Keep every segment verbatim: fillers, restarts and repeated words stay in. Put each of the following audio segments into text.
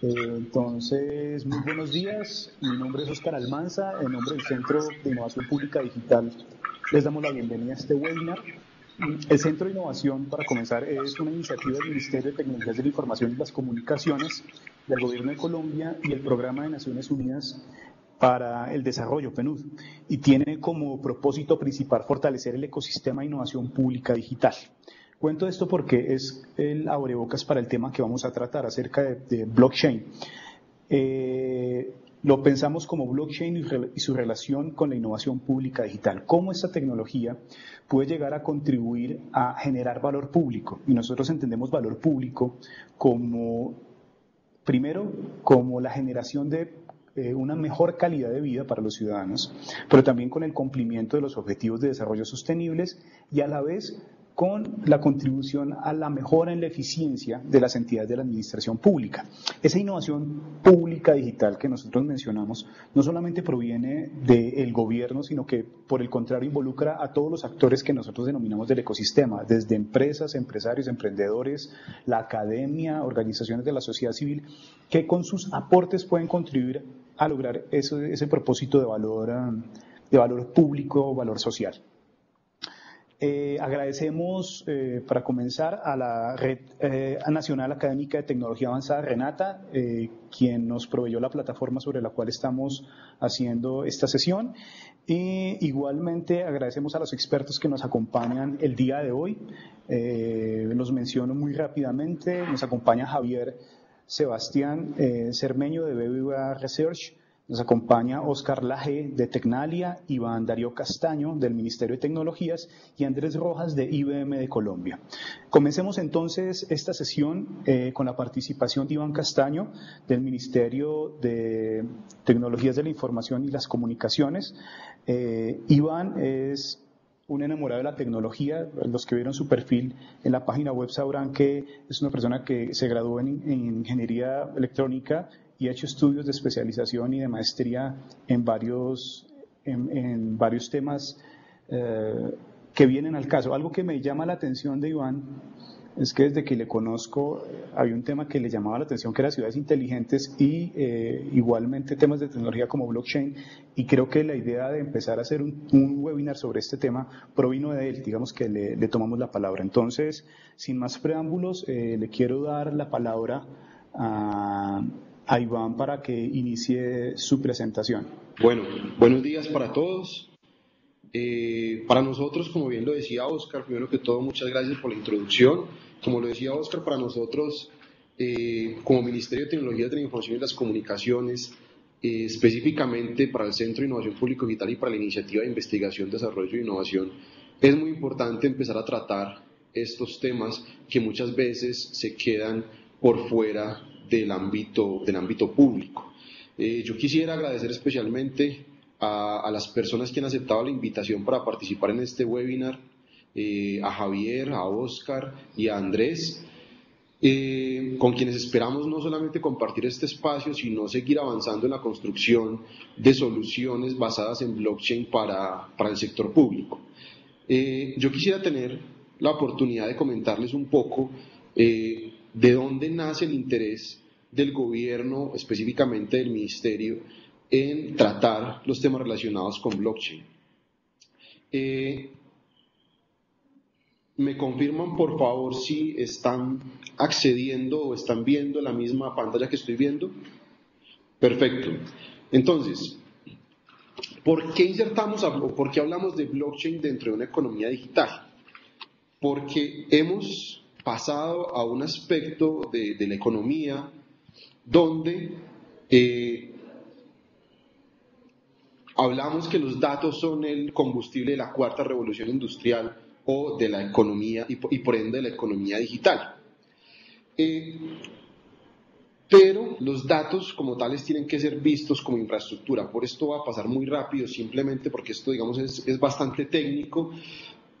Entonces, muy buenos días, mi nombre es Óscar Almanza, en nombre del Centro de Innovación Pública Digital les damos la bienvenida a este webinar. El Centro de Innovación, para comenzar, es una iniciativa del Ministerio de Tecnologías de la Información y las Comunicaciones, del Gobierno de Colombia y el Programa de Naciones Unidas para el Desarrollo, PNUD, y tiene como propósito principal fortalecer el ecosistema de innovación pública digital. Cuento esto porque es el abrebocas para el tema que vamos a tratar acerca de, de blockchain. Eh, lo pensamos como blockchain y, re, y su relación con la innovación pública digital. Cómo esta tecnología puede llegar a contribuir a generar valor público. Y nosotros entendemos valor público como, primero, como la generación de eh, una mejor calidad de vida para los ciudadanos, pero también con el cumplimiento de los objetivos de desarrollo sostenibles y a la vez con la contribución a la mejora en la eficiencia de las entidades de la administración pública. Esa innovación pública digital que nosotros mencionamos no solamente proviene del gobierno, sino que por el contrario involucra a todos los actores que nosotros denominamos del ecosistema, desde empresas, empresarios, emprendedores, la academia, organizaciones de la sociedad civil, que con sus aportes pueden contribuir a lograr ese, ese propósito de valor, de valor público, valor social. Eh, agradecemos, eh, para comenzar, a la Red eh, Nacional Académica de Tecnología Avanzada, Renata, eh, quien nos proveyó la plataforma sobre la cual estamos haciendo esta sesión. E igualmente agradecemos a los expertos que nos acompañan el día de hoy. Eh, los menciono muy rápidamente. Nos acompaña Javier Sebastián eh, Cermeño, de B B V A Research. Nos acompaña Óscar Lage de Tecnalia, Iván Darío Castaño del Ministerio de Tecnologías y Andrés Rojas de I B M de Colombia. Comencemos entonces esta sesión eh, con la participación de Iván Castaño del Ministerio de Tecnologías de la Información y las Comunicaciones. Eh, Iván es un enamorado de la tecnología. Los que vieron su perfil en la página web sabrán que es una persona que se graduó en, en Ingeniería Electrónica y ha hecho estudios de especialización y de maestría en varios, en, en varios temas eh, que vienen al caso. Algo que me llama la atención de Iván es que desde que le conozco había un tema que le llamaba la atención, que era ciudades inteligentes y eh, igualmente temas de tecnología como blockchain, y creo que la idea de empezar a hacer un, un webinar sobre este tema provino de él, digamos que le, le tomamos la palabra. Entonces, sin más preámbulos, eh, le quiero dar la palabra a... a Iván para que inicie su presentación. Bueno, buenos días para todos. Eh, para nosotros, como bien lo decía Óscar, primero que todo, muchas gracias por la introducción. Como lo decía Óscar, para nosotros, eh, como Ministerio de Tecnologías de la Información y las Comunicaciones, eh, específicamente para el Centro de Innovación Público Digital y para la Iniciativa de Investigación, Desarrollo e Innovación, es muy importante empezar a tratar estos temas que muchas veces se quedan por fuera del ámbito, del ámbito público. Eh, yo quisiera agradecer especialmente a, a las personas que han aceptado la invitación para participar en este webinar, eh, a Javier, a Óscar y a Andrés, eh, con quienes esperamos no solamente compartir este espacio, sino seguir avanzando en la construcción de soluciones basadas en blockchain para, para el sector público. Eh, yo quisiera tener la oportunidad de comentarles un poco eh, de dónde nace el interés del gobierno, específicamente del ministerio, en tratar los temas relacionados con blockchain. Eh, ¿Me confirman, por favor, si están accediendo o están viendo la misma pantalla que estoy viendo? Perfecto. Entonces, ¿por qué insertamos o por qué hablamos de blockchain dentro de una economía digital? Porque hemos pasado a un aspecto de, de la economía donde eh, hablamos que los datos son el combustible de la cuarta revolución industrial o de la economía y, y por ende de la economía digital. Eh, pero los datos como tales tienen que ser vistos como infraestructura. Por esto va a pasar muy rápido, simplemente porque esto, digamos, es, es bastante técnico.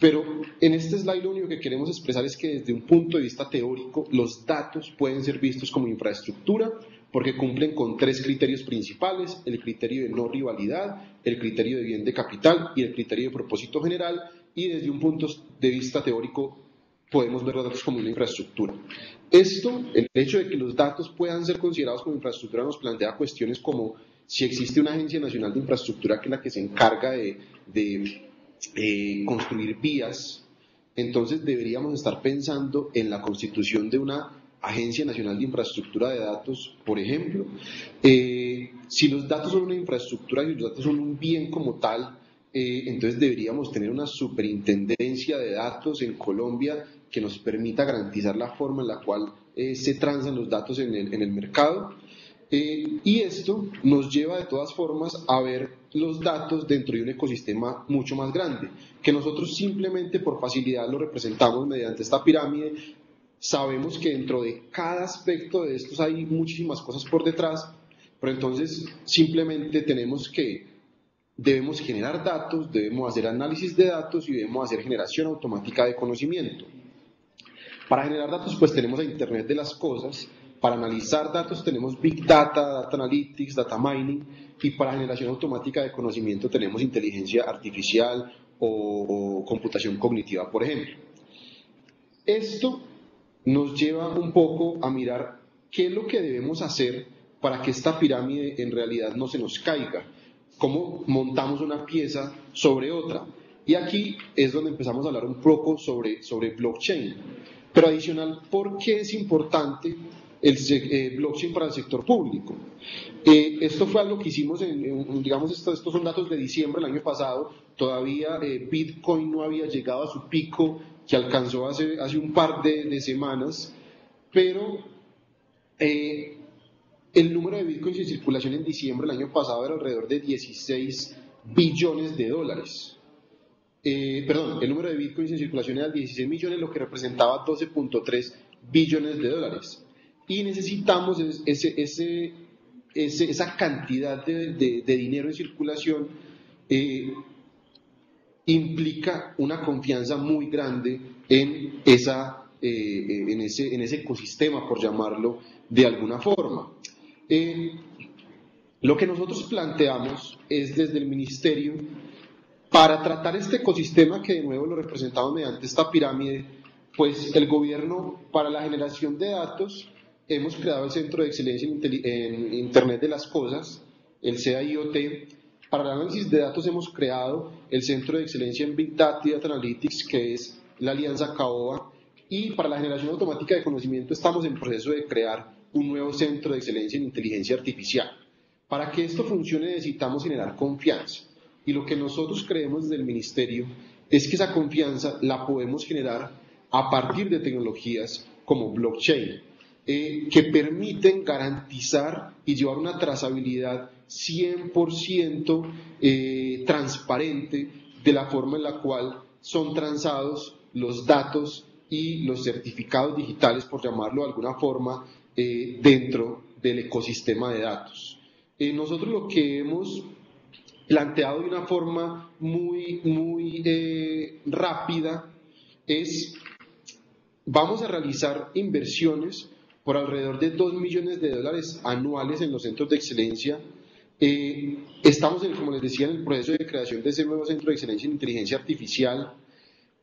Pero en este slide lo único que queremos expresar es que desde un punto de vista teórico los datos pueden ser vistos como infraestructura porque cumplen con tres criterios principales: el criterio de no rivalidad, el criterio de bien de capital y el criterio de propósito general. Y desde un punto de vista teórico podemos ver los datos como una infraestructura. Esto, el hecho de que los datos puedan ser considerados como infraestructura, nos plantea cuestiones como si existe una agencia nacional de infraestructura que es la que se encarga de, de eh, construir vías. Entonces deberíamos estar pensando en la constitución de una Agencia Nacional de Infraestructura de Datos, por ejemplo. Eh, si los datos son una infraestructura y los datos son un bien como tal, eh, entonces deberíamos tener una superintendencia de datos en Colombia que nos permita garantizar la forma en la cual eh, se transan los datos en el, en el mercado. Eh, y esto nos lleva de todas formas a ver los datos dentro de un ecosistema mucho más grande, que nosotros simplemente por facilidad lo representamos mediante esta pirámide. Sabemos que dentro de cada aspecto de estos hay muchísimas cosas por detrás, pero entonces simplemente tenemos que, debemos generar datos, debemos hacer análisis de datos y debemos hacer generación automática de conocimiento. Para generar datos pues tenemos a Internet de las Cosas, para analizar datos tenemos Big Data, Data Analytics, Data Mining, y para generación automática de conocimiento tenemos inteligencia artificial o, o computación cognitiva, por ejemplo. Esto nos lleva un poco a mirar qué es lo que debemos hacer para que esta pirámide en realidad no se nos caiga, cómo montamos una pieza sobre otra. Y aquí es donde empezamos a hablar un poco sobre, sobre blockchain. Pero adicional, ¿por qué es importante el eh, blockchain para el sector público? Eh, esto fue algo que hicimos, en, en, digamos, esto, estos son datos de diciembre del año pasado. Todavía eh, Bitcoin no había llegado a su pico, que alcanzó hace, hace un par de, de semanas, pero eh, el número de bitcoins en circulación en diciembre del año pasado era alrededor de dieciséis billones de dólares. Eh, perdón, el número de bitcoins en circulación era dieciséis millones, lo que representaba doce punto tres billones de dólares. Y necesitamos ese, ese, ese, esa cantidad de, de, de dinero en circulación. Eh, implica una confianza muy grande en, esa, eh, en, ese, en ese ecosistema, por llamarlo de alguna forma. Eh, lo que nosotros planteamos es desde el Ministerio, para tratar este ecosistema que de nuevo lo representamos mediante esta pirámide, pues el gobierno para la generación de datos hemos creado el Centro de Excelencia en Internet de las Cosas, el C I O T. Para el análisis de datos hemos creado el Centro de Excelencia en Big Data y Data Analytics, que es la Alianza C A O A, y para la generación automática de conocimiento estamos en proceso de crear un nuevo Centro de Excelencia en Inteligencia Artificial. Para que esto funcione necesitamos generar confianza, y lo que nosotros creemos desde el Ministerio es que esa confianza la podemos generar a partir de tecnologías como blockchain, eh, que permiten garantizar y llevar una trazabilidad cien por ciento eh, transparente de la forma en la cual son transados los datos y los certificados digitales, por llamarlo de alguna forma, eh, dentro del ecosistema de datos. Eh, nosotros lo que hemos planteado de una forma muy, muy eh, rápida es, vamos a realizar inversiones por alrededor de dos millones de dólares anuales en los centros de excelencia. Eh, estamos, en, como les decía, en el proceso de creación de ese nuevo Centro de Excelencia en Inteligencia Artificial,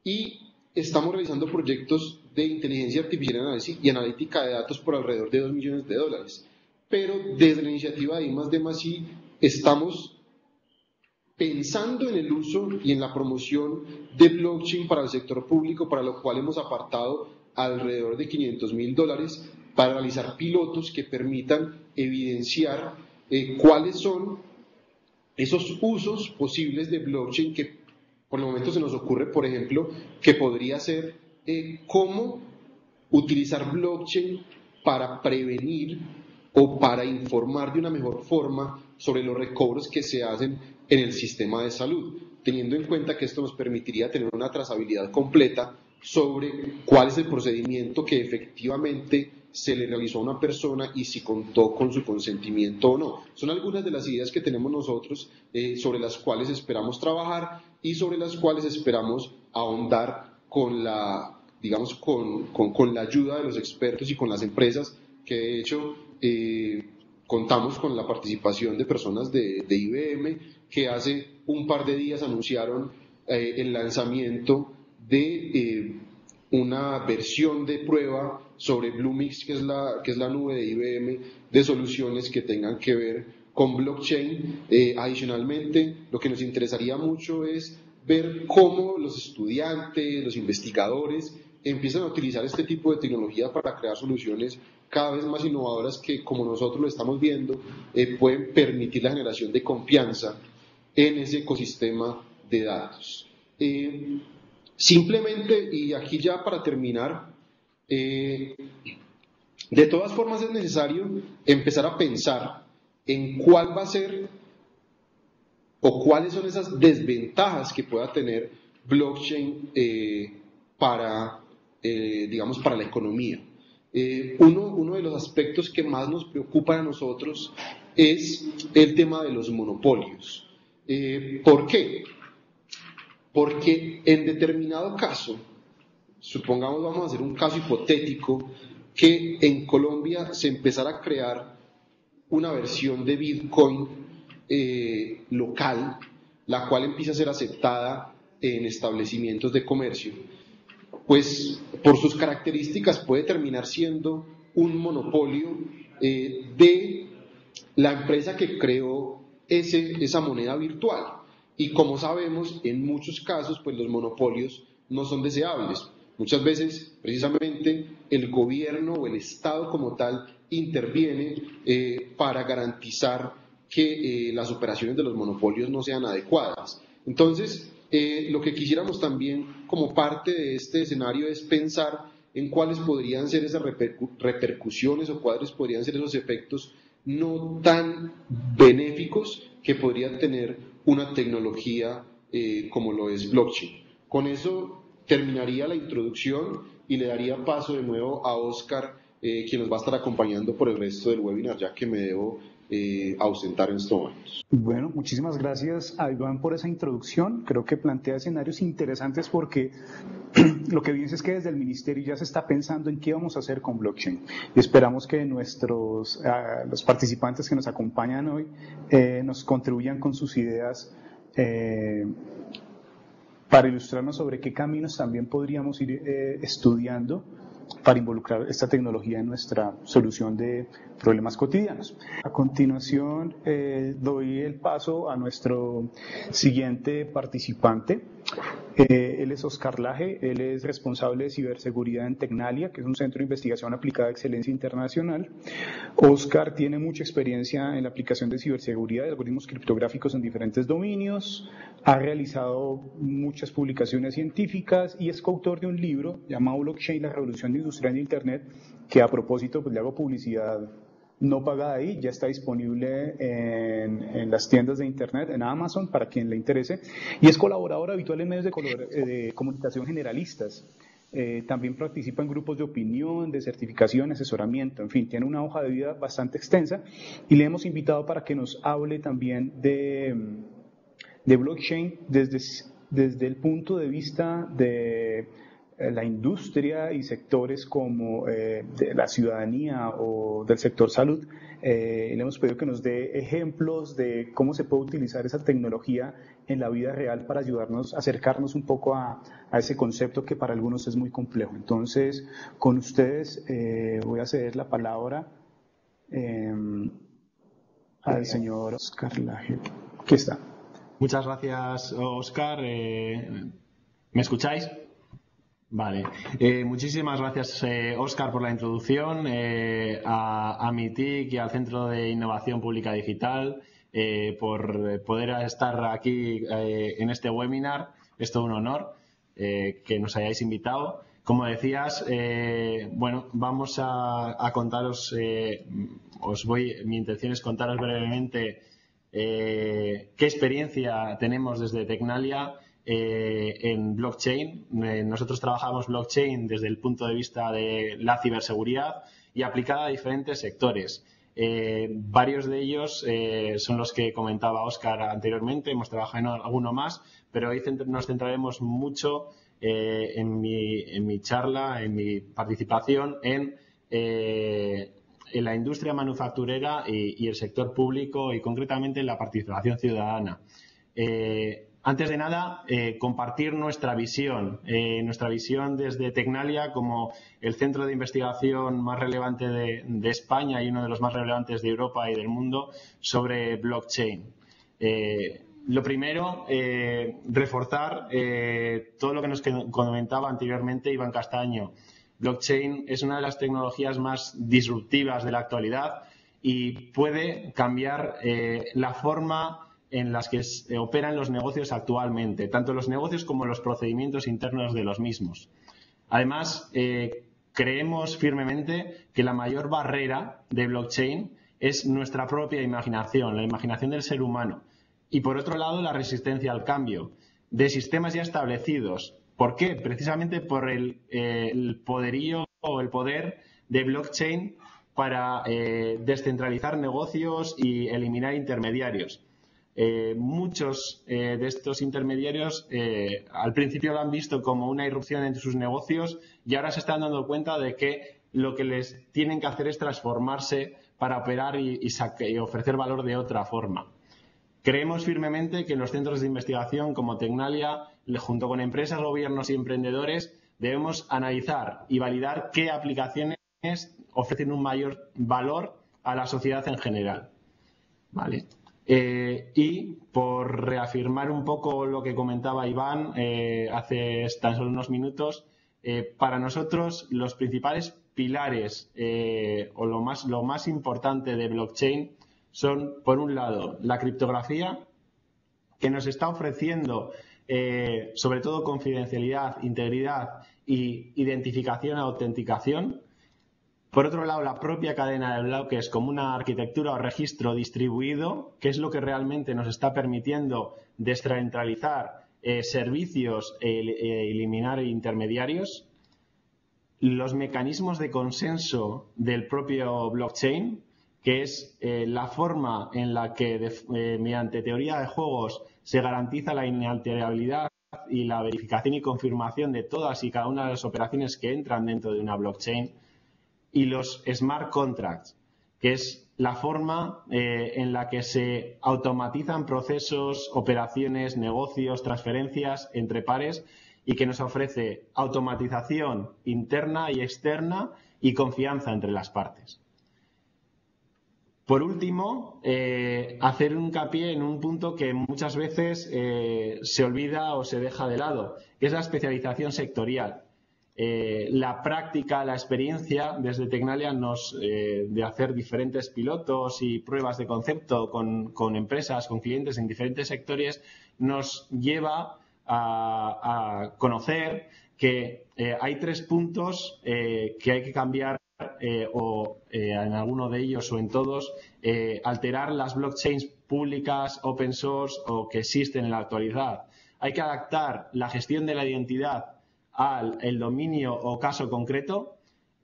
y estamos realizando proyectos de inteligencia artificial y analítica de datos por alrededor de dos millones de dólares. Pero desde la iniciativa de I más D más I estamos pensando en el uso y en la promoción de blockchain para el sector público, para lo cual hemos apartado alrededor de quinientos mil dólares para realizar pilotos que permitan evidenciar Eh, cuáles son esos usos posibles de blockchain que por el momento se nos ocurre, por ejemplo, que podría ser eh, cómo utilizar blockchain para prevenir o para informar de una mejor forma sobre los recobros que se hacen en el sistema de salud, teniendo en cuenta que esto nos permitiría tener una trazabilidad completa sobre cuál es el procedimiento que efectivamente se le realizó a una persona y si contó con su consentimiento o no. Son algunas de las ideas que tenemos nosotros, eh, sobre las cuales esperamos trabajar y sobre las cuales esperamos ahondar con la, digamos, con, con, con la ayuda de los expertos y con las empresas, que de hecho eh, contamos con la participación de personas de, de I B M, que hace un par de días anunciaron eh, el lanzamiento de eh, una versión de prueba sobre Bluemix, que es la, que es la nube de I B M, de soluciones que tengan que ver con blockchain. Eh, adicionalmente, lo que nos interesaría mucho es ver cómo los estudiantes, los investigadores, empiezan a utilizar este tipo de tecnología para crear soluciones cada vez más innovadoras que, como nosotros lo estamos viendo, eh, pueden permitir la generación de confianza en ese ecosistema de datos. Eh, simplemente, y aquí ya para terminar, eh, de todas formas es necesario empezar a pensar en cuál va a ser o cuáles son esas desventajas que pueda tener blockchain eh, para, eh, digamos, para la economía. Eh, uno, uno de los aspectos que más nos preocupa a nosotros es el tema de los monopolios. Eh, ¿Por qué? Porque en determinado caso, supongamos, vamos a hacer un caso hipotético, que en Colombia se empezara a crear una versión de Bitcoin eh, local, la cual empieza a ser aceptada en establecimientos de comercio, pues por sus características puede terminar siendo un monopolio eh, de la empresa que creó ese, esa moneda virtual. Y como sabemos, en muchos casos, pues los monopolios no son deseables. Muchas veces, precisamente, el gobierno o el Estado como tal interviene eh, para garantizar que eh, las operaciones de los monopolios no sean adecuadas. Entonces, eh, lo que quisiéramos también como parte de este escenario es pensar en cuáles podrían ser esas repercu- repercusiones o cuáles podrían ser esos efectos no tan benéficos que podría tener una tecnología eh, como lo es blockchain. Con eso terminaría la introducción y le daría paso de nuevo a Óscar, eh, quien nos va a estar acompañando por el resto del webinar, ya que me debo eh, ausentar en estos momentos. Bueno, muchísimas gracias a Iván por esa introducción. Creo que plantea escenarios interesantes porque lo que dice es que desde el Ministerio ya se está pensando en qué vamos a hacer con blockchain. Y esperamos que nuestros uh, los participantes que nos acompañan hoy eh, nos contribuyan con sus ideas eh, para ilustrarnos sobre qué caminos también podríamos ir eh, estudiando para involucrar esta tecnología en nuestra solución de problemas cotidianos. A continuación, eh, doy el paso a nuestro siguiente participante. Eh, él es Óscar Lage, él es responsable de ciberseguridad en Tecnalia, que es un centro de investigación aplicada de excelencia internacional. Óscar tiene mucha experiencia en la aplicación de ciberseguridad de algoritmos criptográficos en diferentes dominios, ha realizado muchas publicaciones científicas y es coautor de un libro llamado Blockchain, la revolución industrial de Internet, que a propósito pues, le hago publicidad no pagada ahí, ya está disponible en, en las tiendas de Internet, en Amazon, para quien le interese, y es colaborador habitual en medios de, color, de comunicación generalistas. Eh, también participa en grupos de opinión, de certificación, asesoramiento, en fin, tiene una hoja de vida bastante extensa, y le hemos invitado para que nos hable también de, de blockchain desde, desde el punto de vista de la industria y sectores como eh, de la ciudadanía o del sector salud. Eh, le hemos pedido que nos dé ejemplos de cómo se puede utilizar esa tecnología en la vida real para ayudarnos, acercarnos un poco a, a ese concepto que para algunos es muy complejo. Entonces, con ustedes eh, voy a ceder la palabra eh, al señor Óscar Lage. Aquí está. Muchas gracias, Óscar. Eh, ¿Me escucháis? Vale, eh, muchísimas gracias eh, Óscar por la introducción, eh, a, a MITIC y al Centro de Innovación Pública Digital eh, por poder estar aquí eh, en este webinar. Es todo un honor eh, que nos hayáis invitado. Como decías, eh, bueno, vamos a, a contaros, eh, os voy, mi intención es contaros brevemente eh, qué experiencia tenemos desde Tecnalia Eh, en blockchain. Eh, nosotros trabajamos blockchain desde el punto de vista de la ciberseguridad y aplicada a diferentes sectores. Eh, varios de ellos eh, son los que comentaba Óscar anteriormente, hemos trabajado en alguno más, pero hoy cent- nos centraremos mucho eh, en, mi, en mi charla, en mi participación en, eh, en la industria manufacturera y, y el sector público y concretamente en la participación ciudadana. Eh, Antes de nada, eh, compartir nuestra visión, eh, nuestra visión desde Tecnalia como el centro de investigación más relevante de, de España y uno de los más relevantes de Europa y del mundo sobre blockchain. Eh, lo primero, eh, reforzar eh, todo lo que nos comentaba anteriormente Iván Castaño. Blockchain es una de las tecnologías más disruptivas de la actualidad y puede cambiar eh, la forma en las que operan los negocios actualmente, tanto los negocios como los procedimientos internos de los mismos. Además, eh, creemos firmemente que la mayor barrera de blockchain es nuestra propia imaginación, la imaginación del ser humano. Y, por otro lado, la resistencia al cambio de sistemas ya establecidos. ¿Por qué? Precisamente por el, eh, el poderío o el poder de blockchain para eh, descentralizar negocios y eliminar intermediarios. Eh, muchos eh, de estos intermediarios eh, al principio lo han visto como una irrupción en sus negocios y ahora se están dando cuenta de que lo que les tienen que hacer es transformarse para operar y, y, y ofrecer valor de otra forma. Creemos firmemente que los centros de investigación como Tecnalia, junto con empresas, gobiernos y emprendedores, debemos analizar y validar qué aplicaciones ofrecen un mayor valor a la sociedad en general. Vale. Eh, y por reafirmar un poco lo que comentaba Iván eh, hace tan solo unos minutos, eh, para nosotros los principales pilares eh, o lo más, lo más importante de blockchain son, por un lado, la criptografía, que nos está ofreciendo eh, sobre todo confidencialidad, integridad y identificación, autenticación. Por otro lado, la propia cadena de bloques como una arquitectura o registro distribuido, que es lo que realmente nos está permitiendo descentralizar eh, servicios e eh, eliminar intermediarios. Los mecanismos de consenso del propio blockchain, que es eh, la forma en la que, de, eh, mediante teoría de juegos, se garantiza la inalterabilidad y la verificación y confirmación de todas y cada una de las operaciones que entran dentro de una blockchain. Y los smart contracts, que es la forma eh, en la que se automatizan procesos, operaciones, negocios, transferencias entre pares y que nos ofrece automatización interna y externa y confianza entre las partes. Por último, eh, hacer un hincapié en un punto que muchas veces eh, se olvida o se deja de lado, que es la especialización sectorial. Eh, la práctica, la experiencia desde Tecnalia nos, eh, de hacer diferentes pilotos y pruebas de concepto con, con empresas, con clientes en diferentes sectores, nos lleva a, a conocer que eh, hay tres puntos eh, que hay que cambiar eh, o eh, en alguno de ellos o en todos, eh, alterar las blockchains públicas, open source o que existen en la actualidad. Hay que adaptar la gestión de la identidad al el dominio o caso concreto.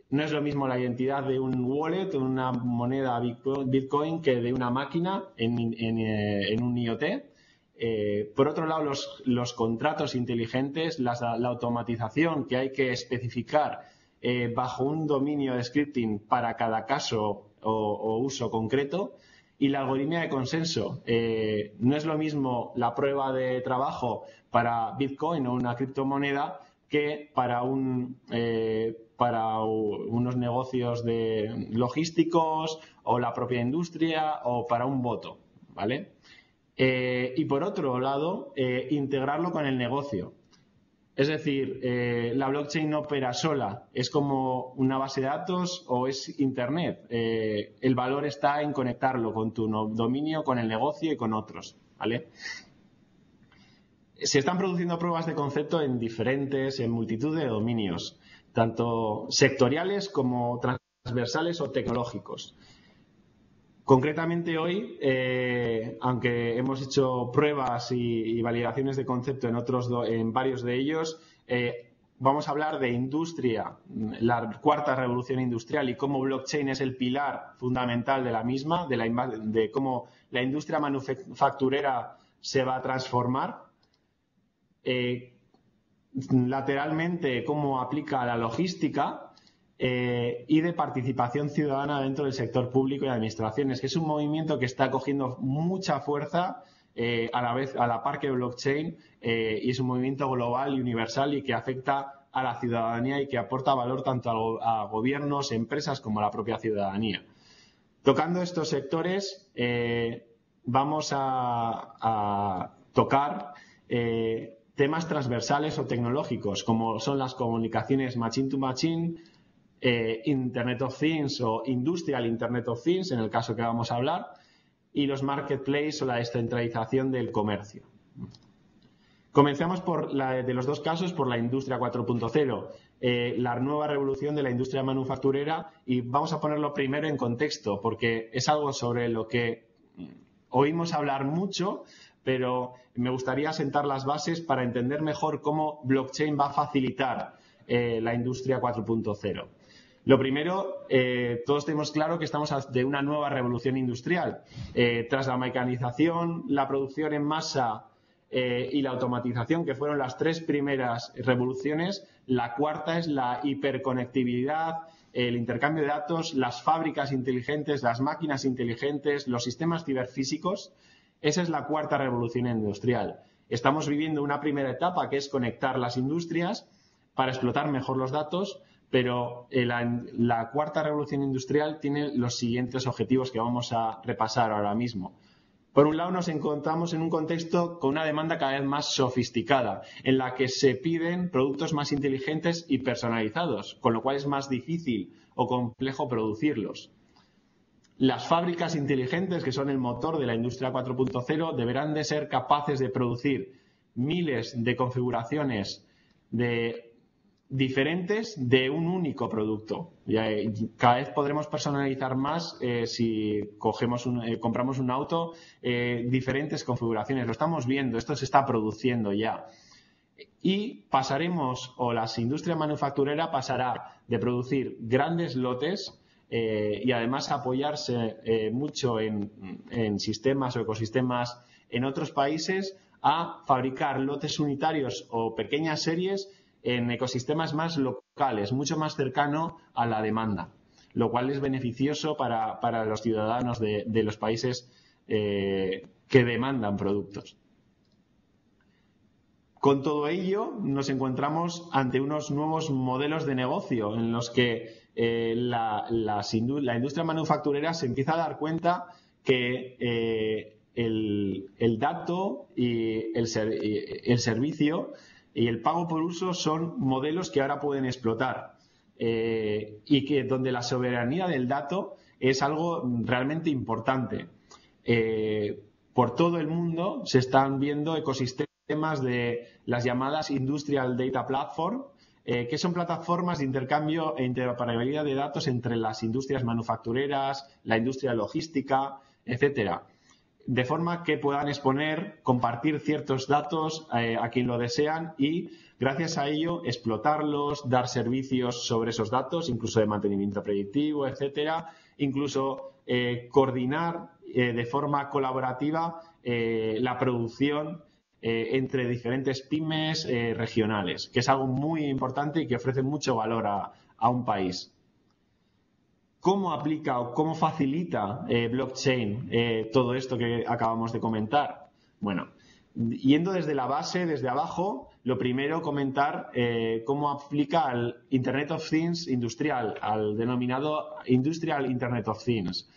No es lo mismo la identidad de un wallet, una moneda Bitcoin, que de una máquina en, en, en un I O T. Eh, por otro lado, los, los contratos inteligentes, las, la automatización que hay que especificar eh, bajo un dominio de scripting para cada caso o, o uso concreto. Y la algoritmia de consenso. Eh, no es lo mismo la prueba de trabajo para Bitcoin o una criptomoneda que para, un, eh, para unos negocios de logísticos o la propia industria o para un voto, ¿vale? Eh, y por otro lado, eh, integrarlo con el negocio. Es decir, eh, la blockchain no opera sola, es como una base de datos o es Internet. Eh, el valor está en conectarlo con tu dominio, con el negocio y con otros, ¿vale? Se están produciendo pruebas de concepto en diferentes, en multitud de dominios, tanto sectoriales como transversales o tecnológicos. Concretamente hoy, eh, aunque hemos hecho pruebas y, y validaciones de concepto en, otros do, en varios de ellos, eh, vamos a hablar de industria, la cuarta revolución industrial y cómo blockchain es el pilar fundamental de la misma, de, la, de cómo la industria manufacturera se va a transformar. Eh, lateralmente cómo aplica la logística eh, y de participación ciudadana dentro del sector público y administraciones, que es un movimiento que está cogiendo mucha fuerza eh, a la vez, a la par que blockchain, eh, y es un movimiento global y universal y que afecta a la ciudadanía y que aporta valor tanto a, a gobiernos, empresas como a la propia ciudadanía. Tocando estos sectores, eh, vamos a, a tocar eh, temas transversales o tecnológicos, como son las comunicaciones machine to machine, eh, Internet of Things o Industrial Internet of Things, en el caso que vamos a hablar, y los marketplaces o la descentralización del comercio. Comencemos por la, de los dos casos por la industria cuatro punto cero, eh, la nueva revolución de la industria manufacturera, y vamos a ponerlo primero en contexto porque es algo sobre lo que oímos hablar mucho, pero me gustaría sentar las bases para entender mejor cómo blockchain va a facilitar eh, la industria cuatro punto cero. Lo primero, eh, todos tenemos claro que estamos ante una nueva revolución industrial. Eh, tras la mecanización, la producción en masa eh, y la automatización, que fueron las tres primeras revoluciones, la cuarta es la hiperconectividad, el intercambio de datos, las fábricas inteligentes, las máquinas inteligentes, los sistemas ciberfísicos. Esa es la cuarta revolución industrial. Estamos viviendo una primera etapa que es conectar las industrias para explotar mejor los datos, pero la, la cuarta revolución industrial tiene los siguientes objetivos que vamos a repasar ahora mismo. Por un lado, nos encontramos en un contexto con una demanda cada vez más sofisticada, en la que se piden productos más inteligentes y personalizados, con lo cual es más difícil o complejo producirlos. Las fábricas inteligentes, que son el motor de la industria cuatro punto cero, deberán de ser capaces de producir miles de configuraciones de diferentes de un único producto. Cada vez podremos personalizar más eh, si cogemos un, eh, compramos un auto, eh, diferentes configuraciones. Lo estamos viendo, esto se está produciendo ya. Y pasaremos, o la industria manufacturera pasará de producir grandes lotes eh, y además apoyarse eh, mucho en, en sistemas o ecosistemas en otros países, a fabricar lotes unitarios o pequeñas series en ecosistemas más locales, mucho más cercano a la demanda, lo cual es beneficioso para, para los ciudadanos de, de los países eh, que demandan productos. Con todo ello, nos encontramos ante unos nuevos modelos de negocio en los que eh, la, la, la industria manufacturera se empieza a dar cuenta que eh, el, el dato y el, ser, y el servicio y el pago por uso son modelos que ahora pueden explotar eh, y que donde la soberanía del dato es algo realmente importante. Eh, por todo el mundo se están viendo ecosistemas de las llamadas Industrial Data Platform, eh, que son plataformas de intercambio e interoperabilidad de datos entre las industrias manufactureras, la industria logística, etcétera, de forma que puedan exponer, compartir ciertos datos eh, a quien lo desean y, gracias a ello, explotarlos, dar servicios sobre esos datos, incluso de mantenimiento predictivo, etcétera, incluso eh, coordinar eh, de forma colaborativa eh, la producción eh, entre diferentes pymes eh, regionales, que es algo muy importante y que ofrece mucho valor a, a un país. ¿Cómo aplica o cómo facilita eh, blockchain eh, todo esto que acabamos de comentar? Bueno, yendo desde la base, desde abajo, lo primero comentar eh, cómo aplica al Internet of Things industrial, al denominado Industrial Internet of Things.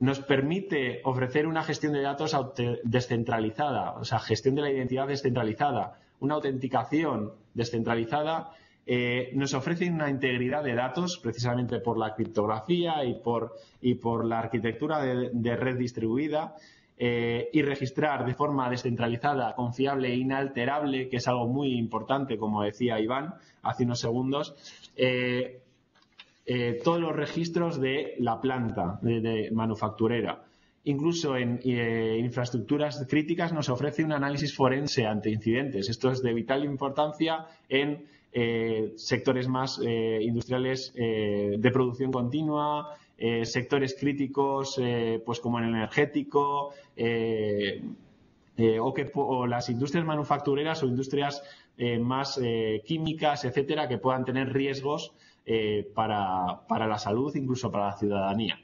Nos permite ofrecer una gestión de datos descentralizada, o sea, gestión de la identidad descentralizada, una autenticación descentralizada. Eh, nos ofrecen una integridad de datos precisamente por la criptografía y por, y por la arquitectura de, de red distribuida eh, y registrar de forma descentralizada, confiable e inalterable, que es algo muy importante, como decía Iván hace unos segundos, eh, eh, todos los registros de la planta de, de manufacturera. Incluso en eh, infraestructuras críticas nos ofrece un análisis forense ante incidentes. Esto es de vital importancia en eh, sectores más eh, industriales eh, de producción continua, eh, sectores críticos eh, pues como en el energético eh, eh, o, que, o las industrias manufactureras o industrias eh, más eh, químicas, etcétera, que puedan tener riesgos eh, para, para la salud, incluso para la ciudadanía.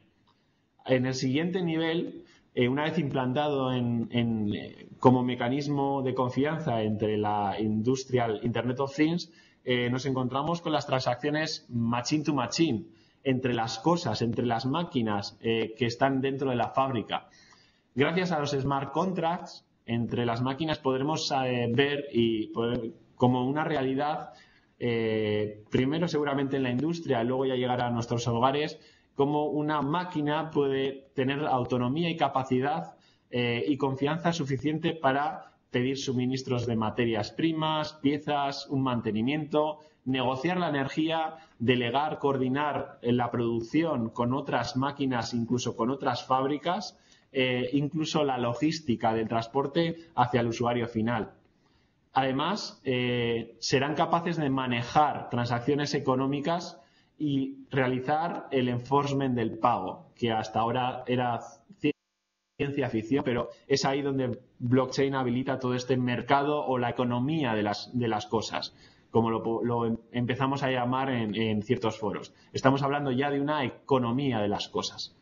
En el siguiente nivel eh, una vez implantado en, en, como mecanismo de confianza entre la industrial Internet of Things, eh, nos encontramos con las transacciones machine to machine, entre las cosas, entre las máquinas eh, que están dentro de la fábrica. Gracias a los smart contracts, entre las máquinas podremos eh, ver y poder, como una realidad, eh, primero seguramente en la industria y luego ya llegará a nuestros hogares, cómo una máquina puede tener autonomía y capacidad eh, y confianza suficiente para pedir suministros de materias primas, piezas, un mantenimiento, negociar la energía, delegar, coordinar la producción con otras máquinas, incluso con otras fábricas, eh, incluso la logística del transporte hacia el usuario final. Además, eh, serán capaces de manejar transacciones económicas y realizar el enforcement del pago, que hasta ahora era ciencia ficción, pero es ahí donde blockchain habilita todo este mercado o la economía de las, de las cosas, como lo, lo empezamos a llamar en, en ciertos foros. Estamos hablando ya de una economía de las cosas.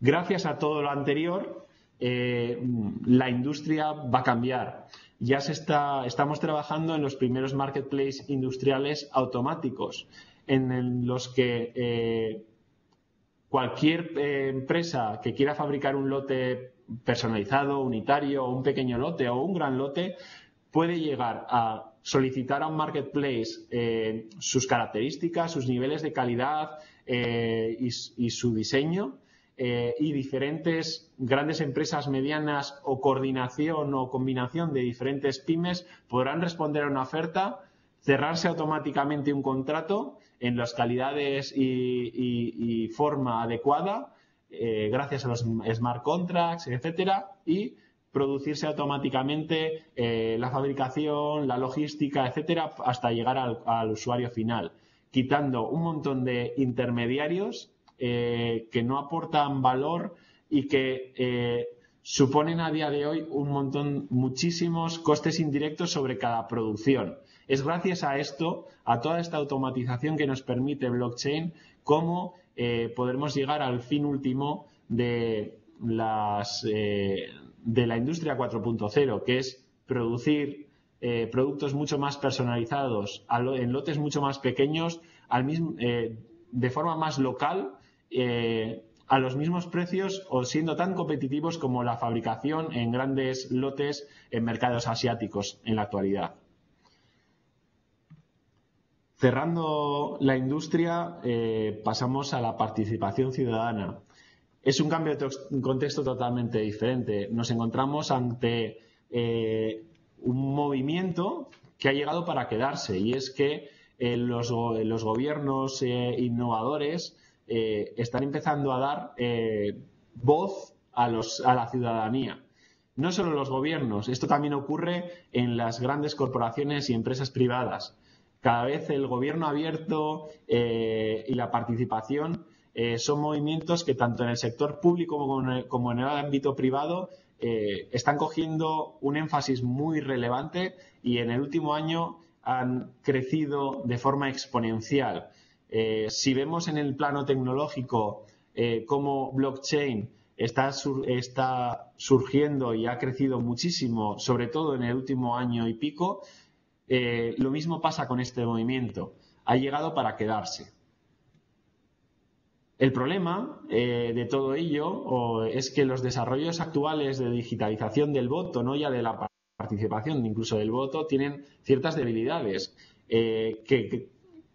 Gracias a todo lo anterior, eh, la industria va a cambiar. Ya se está, estamos trabajando en los primeros marketplaces industriales automáticos, en los que eh, cualquier eh, empresa que quiera fabricar un lote personalizado, unitario, un pequeño lote o un gran lote, puede llegar a solicitar a un marketplace eh, sus características, sus niveles de calidad eh, y, y su diseño, eh, y diferentes grandes empresas medianas o coordinación o combinación de diferentes pymes podrán responder a una oferta, cerrarse automáticamente un contrato en las calidades y, y, y forma adecuada, eh, gracias a los smart contracts, etcétera, y producirse automáticamente eh, la fabricación, la logística, etcétera, hasta llegar al, al usuario final, quitando un montón de intermediarios eh, que no aportan valor y que eh, suponen a día de hoy un montón, muchísimos costes indirectos sobre cada producción. Es gracias a esto, a toda esta automatización que nos permite blockchain, cómo eh, podremos llegar al fin último de, las, eh, de la industria cuatro punto cero, que es producir eh, productos mucho más personalizados, en lotes mucho más pequeños, al mismo, eh, de forma más local, eh, a los mismos precios o siendo tan competitivos como la fabricación en grandes lotes en mercados asiáticos en la actualidad. Cerrando la industria, eh, pasamos a la participación ciudadana. Es un cambio de contexto totalmente diferente. Nos encontramos ante eh, un movimiento que ha llegado para quedarse, y es que eh, los, los gobiernos eh, innovadores eh, están empezando a dar eh, voz a, los, a la ciudadanía. No solo los gobiernos, esto también ocurre en las grandes corporaciones y empresas privadas. Cada vez el gobierno abierto eh, y la participación eh, son movimientos que tanto en el sector público como en el, como en el ámbito privado eh, están cogiendo un énfasis muy relevante y en el último año han crecido de forma exponencial. Eh, si vemos en el plano tecnológico eh, cómo blockchain está, sur, está surgiendo y ha crecido muchísimo, sobre todo en el último año y pico, Eh, lo mismo pasa con este movimiento. Ha llegado para quedarse. El problema eh, de todo ello o, es que los desarrollos actuales de digitalización del voto, no ya de la participación, incluso del voto, tienen ciertas debilidades eh, que, que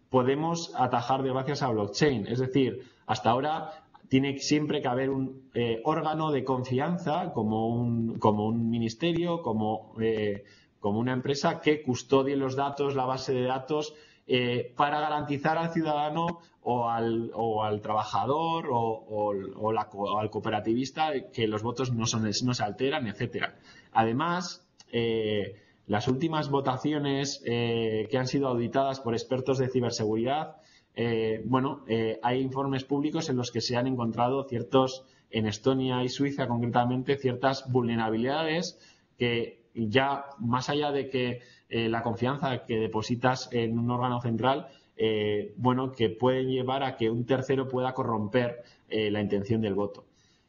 podemos atajar gracias a blockchain. Es decir, hasta ahora tiene siempre que haber un eh, órgano de confianza como un, como un ministerio, como... Eh, como una empresa que custodie los datos, la base de datos, eh, para garantizar al ciudadano o al, o al trabajador o, o, o, la, o al cooperativista que los votos no, son, no se alteran, etcétera. Además, eh, las últimas votaciones eh, que han sido auditadas por expertos de ciberseguridad, eh, bueno, eh, hay informes públicos en los que se han encontrado ciertos, en Estonia y Suiza concretamente, ciertas vulnerabilidades que ya más allá de que eh, la confianza que depositas en un órgano central, eh, bueno, que pueden llevar a que un tercero pueda corromper eh, la intención del voto.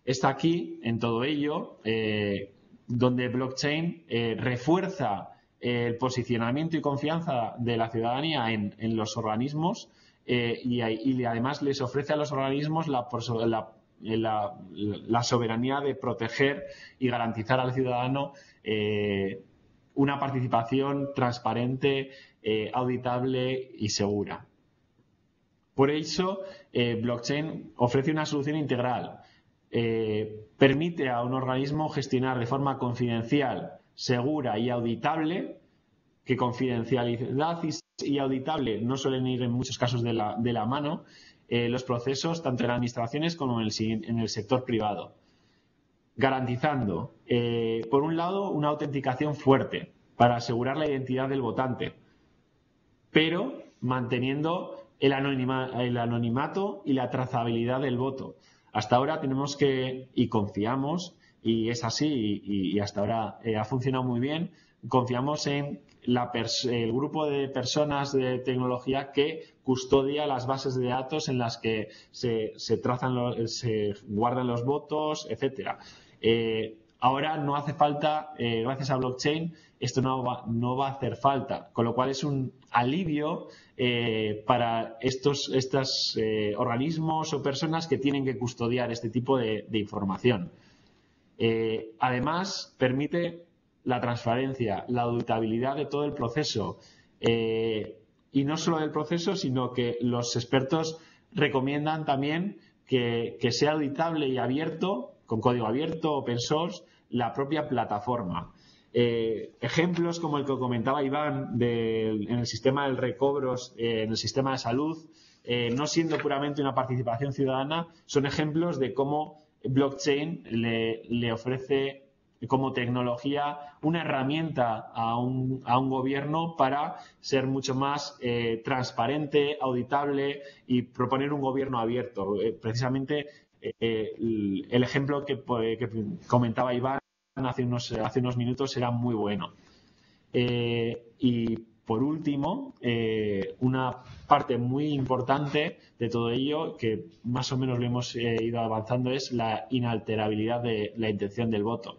Es aquí, en todo ello, eh, donde blockchain eh, refuerza el posicionamiento y confianza de la ciudadanía en, en los organismos eh, y, y además les ofrece a los organismos la, la, la, la soberanía de proteger y garantizar al ciudadano eh, una participación transparente, eh, auditable y segura. Por eso, eh, blockchain ofrece una solución integral. Eh, permite a un organismo gestionar de forma confidencial, segura y auditable, que confidencialidad y auditable no suelen ir en muchos casos de la, de la mano, eh, los procesos tanto en administraciones como en el, en el sector privado, garantizando, eh, por un lado, una autenticación fuerte para asegurar la identidad del votante, pero manteniendo el, anonima, el anonimato y la trazabilidad del voto. Hasta ahora tenemos que, y confiamos, y es así, y, y hasta ahora eh, ha funcionado muy bien. Confiamos en la el grupo de personas de tecnología que custodia las bases de datos en las que se, se, trazan los, se guardan los votos, etcétera. Eh, ahora no hace falta, eh, gracias a blockchain, esto no va, no va a hacer falta, con lo cual es un alivio eh, para estos, estos eh, organismos o personas que tienen que custodiar este tipo de, de información. Eh, además, permite la transparencia, la auditabilidad de todo el proceso eh, y no solo del proceso, sino que los expertos recomiendan también que, que sea auditable y abierto, con código abierto, open source, la propia plataforma. Eh, ejemplos como el que comentaba Iván de, en el sistema de recobros, eh, en el sistema de salud, eh, no siendo puramente una participación ciudadana, son ejemplos de cómo blockchain le, le ofrece como tecnología una herramienta a un, a un gobierno para ser mucho más eh, transparente, auditable y proponer un gobierno abierto. Eh, precisamente eh, el ejemplo que, que comentaba Iván hace unos, hace unos minutos era muy bueno. Eh, y por último, eh, una parte muy importante de todo ello, que más o menos lo hemos eh, ido avanzando, es la inalterabilidad de la intención del voto.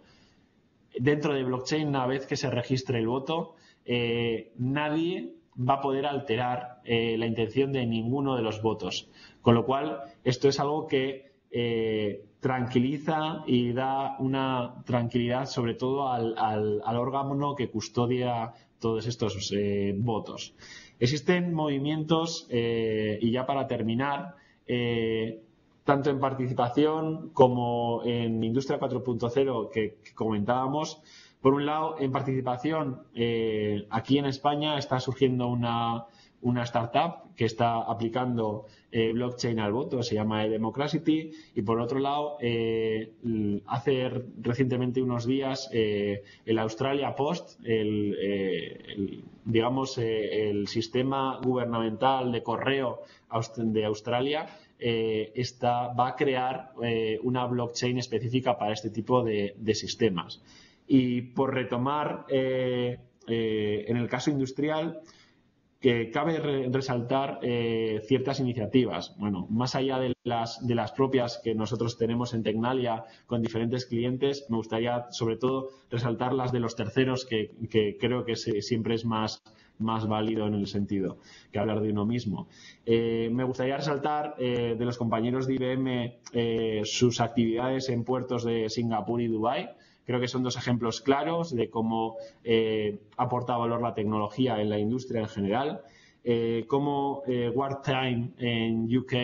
Dentro de blockchain, una vez que se registre el voto, eh, nadie va a poder alterar eh, la intención de ninguno de los votos. Con lo cual, esto es algo que eh, tranquiliza y da una tranquilidad sobre todo al, al, al órgano que custodia todos estos eh, votos. Existen movimientos, eh, y ya para terminar, eh, tanto en participación como en Industria cuatro punto cero que, que comentábamos. Por un lado, en participación, eh, aquí en España está surgiendo una, una startup que está aplicando eh, blockchain al voto, se llama eDemocracy, y por otro lado, eh, hace recientemente unos días eh, el Australia Post, el, eh, el, digamos, eh, el sistema gubernamental de correo de Australia, Eh, esta, va a crear eh, una blockchain específica para este tipo de, de sistemas. Y por retomar, eh, eh, en el caso industrial, que cabe re resaltar eh, ciertas iniciativas. Bueno, más allá de las, de las propias que nosotros tenemos en Tecnalia con diferentes clientes, me gustaría sobre todo resaltar las de los terceros, que, que creo que se, siempre es más... más válido en el sentido que hablar de uno mismo. Eh, me gustaría resaltar eh, de los compañeros de I B M eh, sus actividades en puertos de Singapur y Dubái. Creo que son dos ejemplos claros de cómo eh, aporta valor la tecnología en la industria en general. Eh, cómo eh, Guardtime en U K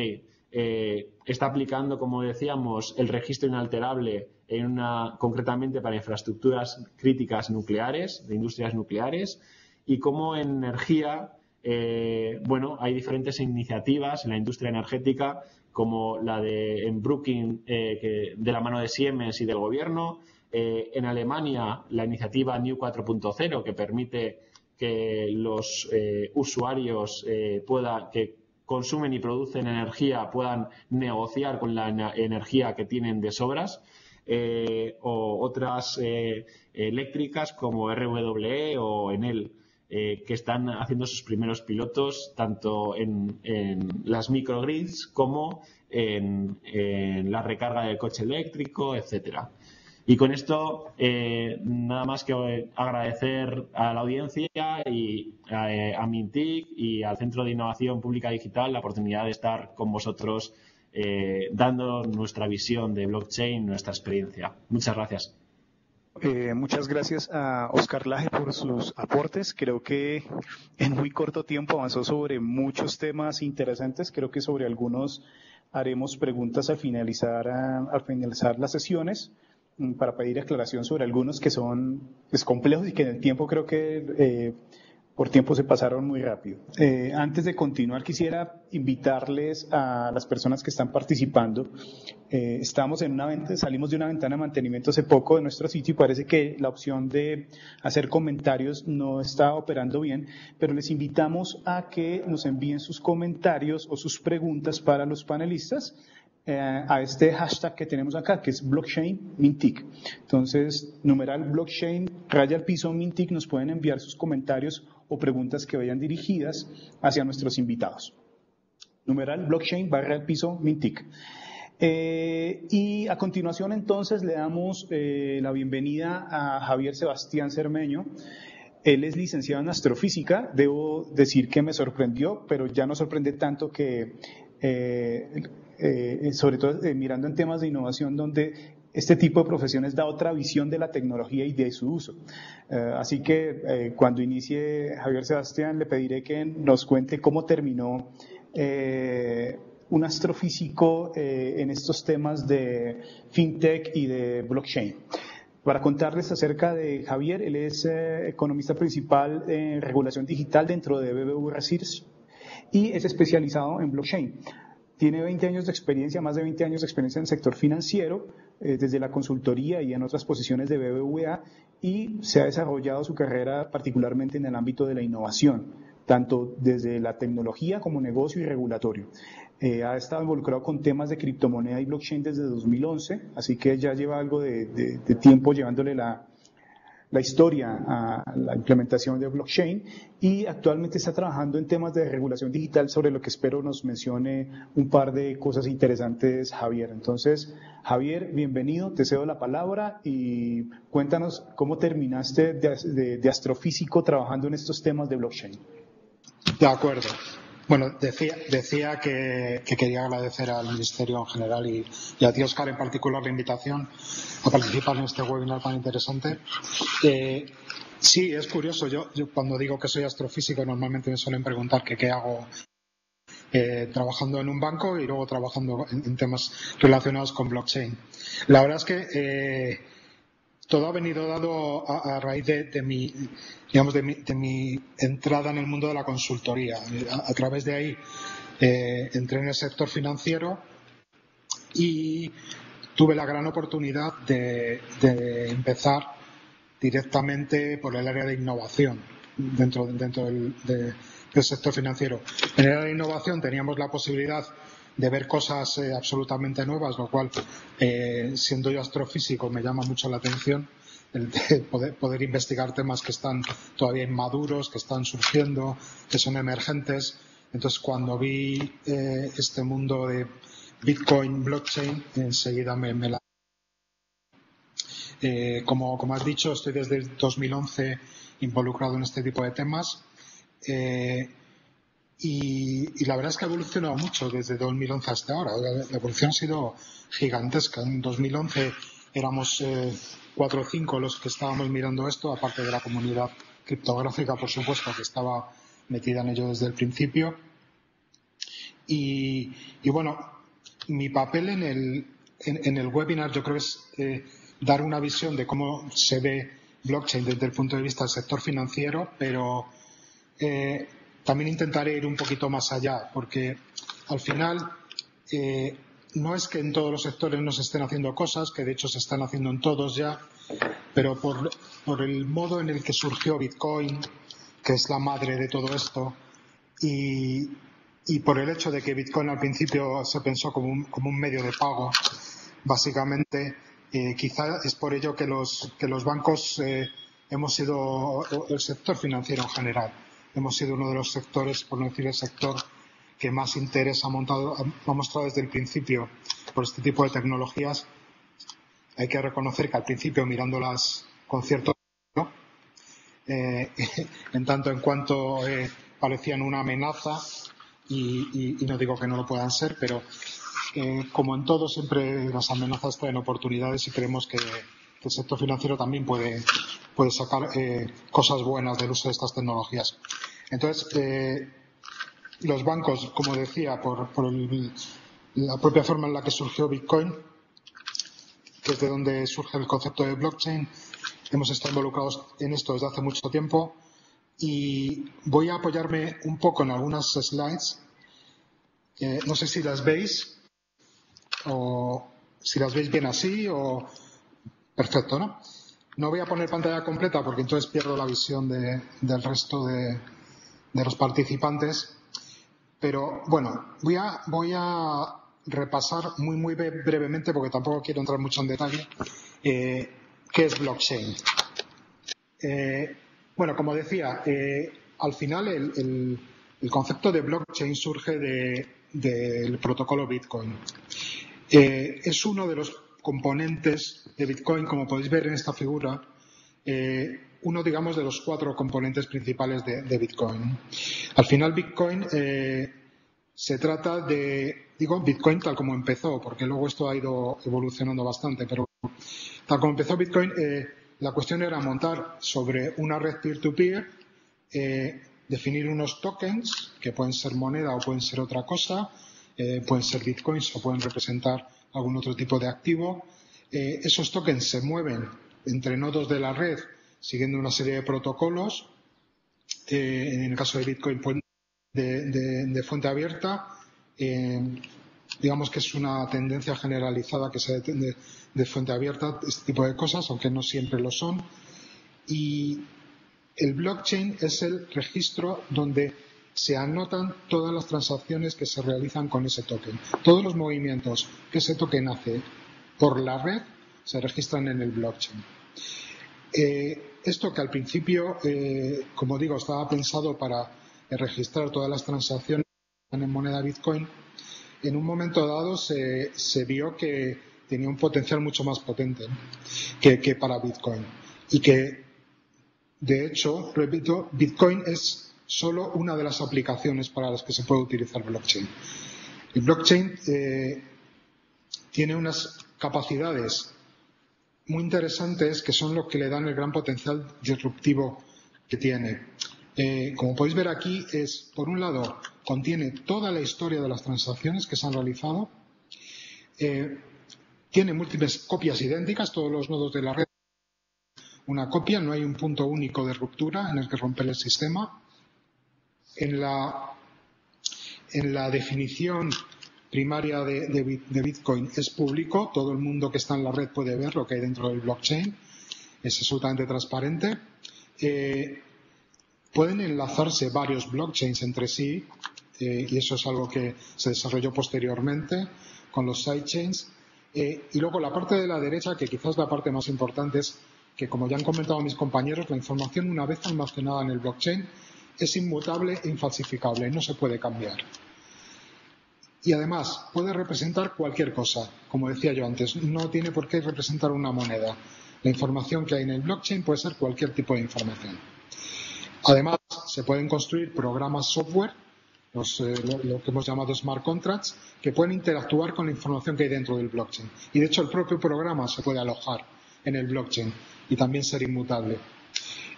eh, está aplicando, como decíamos, el registro inalterable en una, concretamente para infraestructuras críticas nucleares, de industrias nucleares. Y como en energía, eh, bueno, hay diferentes iniciativas en la industria energética, como la de en Brooklyn, eh, que, de la mano de Siemens y del gobierno. Eh, en Alemania, la iniciativa New cuatro punto cero, que permite que los eh, usuarios eh, pueda, que consumen y producen energía puedan negociar con la energía que tienen de sobras. Eh, o otras eh, eléctricas como R W E o Enel. eh, que están haciendo sus primeros pilotos tanto en, en las microgrids como en, en la recarga del coche eléctrico, etcétera. Y con esto, eh, nada más que agradecer a la audiencia y a, a MINTIC y al Centro de Innovación Pública Digital la oportunidad de estar con vosotros eh, dando nuestra visión de blockchain, nuestra experiencia. Muchas gracias. Eh, muchas gracias a Óscar Lage por sus aportes. Creo que en muy corto tiempo avanzó sobre muchos temas interesantes. Creo que sobre algunos haremos preguntas al finalizar, al finalizar las sesiones, para pedir aclaración sobre algunos que son pues, complejos y que en el tiempo creo que eh, por tiempo se pasaron muy rápido. Eh, antes de continuar quisiera invitarles a las personas que están participando. Eh, estamos en una ventana, salimos de una ventana de mantenimiento hace poco de nuestro sitio y parece que la opción de hacer comentarios no está operando bien, pero les invitamos a que nos envíen sus comentarios o sus preguntas para los panelistas a este hashtag que tenemos acá, que es blockchain mintic. Entonces, numeral blockchain, raya al piso mintic, nos pueden enviar sus comentarios o preguntas que vayan dirigidas hacia nuestros invitados. Numeral blockchain barra al piso mintic. Eh, y a continuación, entonces, le damos eh, la bienvenida a Javier Sebastián Cermeño. Él es licenciado en astrofísica. Debo decir que me sorprendió, pero ya no sorprende tanto que... Eh, Eh, sobre todo eh, mirando en temas de innovación donde este tipo de profesiones da otra visión de la tecnología y de su uso. Eh, así que eh, cuando inicie Javier Sebastián le pediré que nos cuente cómo terminó eh, un astrofísico eh, en estos temas de fintech y de blockchain. Para contarles acerca de Javier, él es eh, economista principal en regulación digital dentro de B B V A Research y es especializado en blockchain. Tiene veinte años de experiencia, más de veinte años de experiencia en el sector financiero, eh, desde la consultoría y en otras posiciones de B B V A, y se ha desarrollado su carrera particularmente en el ámbito de la innovación, tanto desde la tecnología como negocio y regulatorio. Eh, ha estado involucrado con temas de criptomoneda y blockchain desde dos mil once, así que ya lleva algo de, de, de tiempo llevándole la... la historia a la implementación de blockchain, y actualmente está trabajando en temas de regulación digital, sobre lo que espero nos mencione un par de cosas interesantes Javier. Entonces, Javier, bienvenido, te cedo la palabra y cuéntanos cómo terminaste de, de, de astrofísico trabajando en estos temas de blockchain. De acuerdo. Bueno, decía, decía que, que quería agradecer al Ministerio en general y, y a ti, Óscar, en particular, la invitación a participar en este webinar tan interesante. Eh, sí, es curioso. Yo, yo cuando digo que soy astrofísico normalmente me suelen preguntar que qué hago eh, trabajando en un banco y luego trabajando en, en temas relacionados con blockchain. La verdad es que eh, todo ha venido dado a, a raíz de, de mi... digamos, de mi, de mi entrada en el mundo de la consultoría. A, a través de ahí eh, entré en el sector financiero y tuve la gran oportunidad de, de empezar directamente por el área de innovación dentro, dentro del, de, del sector financiero. En el área de innovación teníamos la posibilidad de ver cosas eh, absolutamente nuevas, lo cual, eh, siendo yo astrofísico, me llama mucho la atención. El de poder, poder investigar temas que están todavía inmaduros, que están surgiendo, que son emergentes. Entonces, cuando vi eh, este mundo de Bitcoin, blockchain, enseguida me, me la... Eh, como, como has dicho, estoy desde dos mil once involucrado en este tipo de temas. Eh, y, y la verdad es que ha evolucionado mucho desde dos mil once hasta ahora. La, la evolución ha sido gigantesca. En dos mil once éramos... Eh, cuatro o cinco los que estábamos mirando esto, aparte de la comunidad criptográfica, por supuesto, que estaba metida en ello desde el principio. Y, y bueno, mi papel en el, en, en el webinar yo creo es eh, dar una visión de cómo se ve blockchain desde el punto de vista del sector financiero, pero eh, también intentaré ir un poquito más allá, porque al final... Eh, No es que en todos los sectores no se estén haciendo cosas, que de hecho se están haciendo en todos ya, pero por, por el modo en el que surgió Bitcoin, que es la madre de todo esto, y, y por el hecho de que Bitcoin al principio se pensó como un, como un medio de pago, básicamente, eh, quizá es por ello que los, que los bancos eh, hemos sido, el sector financiero en general, hemos sido uno de los sectores, por no decir el sector, que más interés ha, montado, ha mostrado desde el principio por este tipo de tecnologías. Hay que reconocer que al principio mirándolas con cierto, ¿no? eh, en tanto en cuanto eh, parecían una amenaza, y, y, y no digo que no lo puedan ser, pero eh, como en todo, siempre las amenazas traen oportunidades y creemos que el sector financiero también puede, puede sacar eh, cosas buenas del uso de estas tecnologías. Entonces, eh, los bancos, como decía, por, por el, la propia forma en la que surgió Bitcoin, que es de donde surge el concepto de blockchain, hemos estado involucrados en esto desde hace mucho tiempo, y voy a apoyarme un poco en algunas slides. Eh, no sé si las veis, o si las veis bien así, o... Perfecto, ¿no? No voy a poner pantalla completa porque entonces pierdo la visión de, del resto de, de los participantes. Pero, bueno, voy a, voy a repasar muy, muy brevemente, porque tampoco quiero entrar mucho en detalle, eh, qué es blockchain. Eh, bueno, como decía, eh, al final el, el, el concepto de blockchain surge de, del protocolo Bitcoin. Eh, es uno de los componentes de Bitcoin, como podéis ver en esta figura, eh, uno, digamos, de los cuatro componentes principales de, de Bitcoin. Al final, Bitcoin eh, se trata de, digo, Bitcoin tal como empezó, porque luego esto ha ido evolucionando bastante, pero tal como empezó Bitcoin, eh, la cuestión era montar sobre una red peer-to-peer, eh, definir unos tokens, que pueden ser moneda o pueden ser otra cosa, eh, pueden ser Bitcoins o pueden representar algún otro tipo de activo. Eh, esos tokens se mueven entre nodos de la red siguiendo una serie de protocolos. Eh, en el caso de Bitcoin, de, de, de fuente abierta, eh, digamos que es una tendencia generalizada que se detende de fuente abierta este tipo de cosas, aunque no siempre lo son. Y el blockchain es el registro donde se anotan todas las transacciones que se realizan con ese token. Todos los movimientos que ese token hace por la red se registran en el blockchain. Eh, esto que al principio, eh, como digo, estaba pensado para registrar todas las transacciones en moneda Bitcoin, en un momento dado se, se vio que tenía un potencial mucho más potente que, que para Bitcoin. Y que, de hecho, repito, Bitcoin es solo una de las aplicaciones para las que se puede utilizar blockchain. El blockchain eh, tiene unas capacidades muy interesantes que son lo que le dan el gran potencial disruptivo que tiene. Eh, como podéis ver aquí, es, por un lado, contiene toda la historia de las transacciones que se han realizado, eh, tiene múltiples copias idénticas, todos los nodos de la red, una copia, no hay un punto único de ruptura en el que romper el sistema. En la, en la definición primaria de, de, de Bitcoin es público. Todo el mundo que está en la red puede ver lo que hay dentro del blockchain. Es absolutamente transparente. Eh, pueden enlazarse varios blockchains entre sí, eh, y eso es algo que se desarrolló posteriormente con los sidechains. Eh, y luego la parte de la derecha, que quizás la parte más importante, es que, como ya han comentado mis compañeros, la información, una vez almacenada en el blockchain, es inmutable e infalsificable, no se puede cambiar. Y además puede representar cualquier cosa, como decía yo antes, no tiene por qué representar una moneda. La información que hay en el blockchain puede ser cualquier tipo de información. Además, se pueden construir programas software, los, eh, lo, lo que hemos llamado smart contracts, que pueden interactuar con la información que hay dentro del blockchain. Y de hecho el propio programa se puede alojar en el blockchain y también ser inmutable.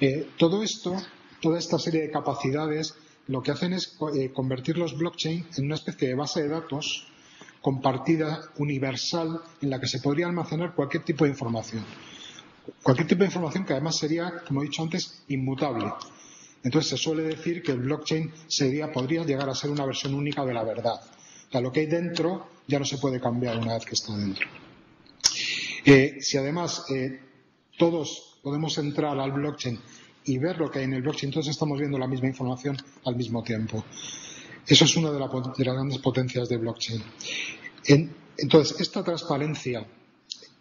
Eh, todo esto... Toda esta serie de capacidades lo que hacen es convertir los blockchain en una especie de base de datos compartida, universal, en la que se podría almacenar cualquier tipo de información. Cualquier tipo de información que además sería, como he dicho antes, inmutable. Entonces se suele decir que el blockchain sería, podría llegar a ser una versión única de la verdad. O sea, lo que hay dentro ya no se puede cambiar una vez que está dentro. Eh, si además eh, todos podemos entrar al blockchain y ver lo que hay en el blockchain, entonces estamos viendo la misma información al mismo tiempo. Eso es una de, la, de las grandes potencias de blockchain. En, entonces, esta transparencia,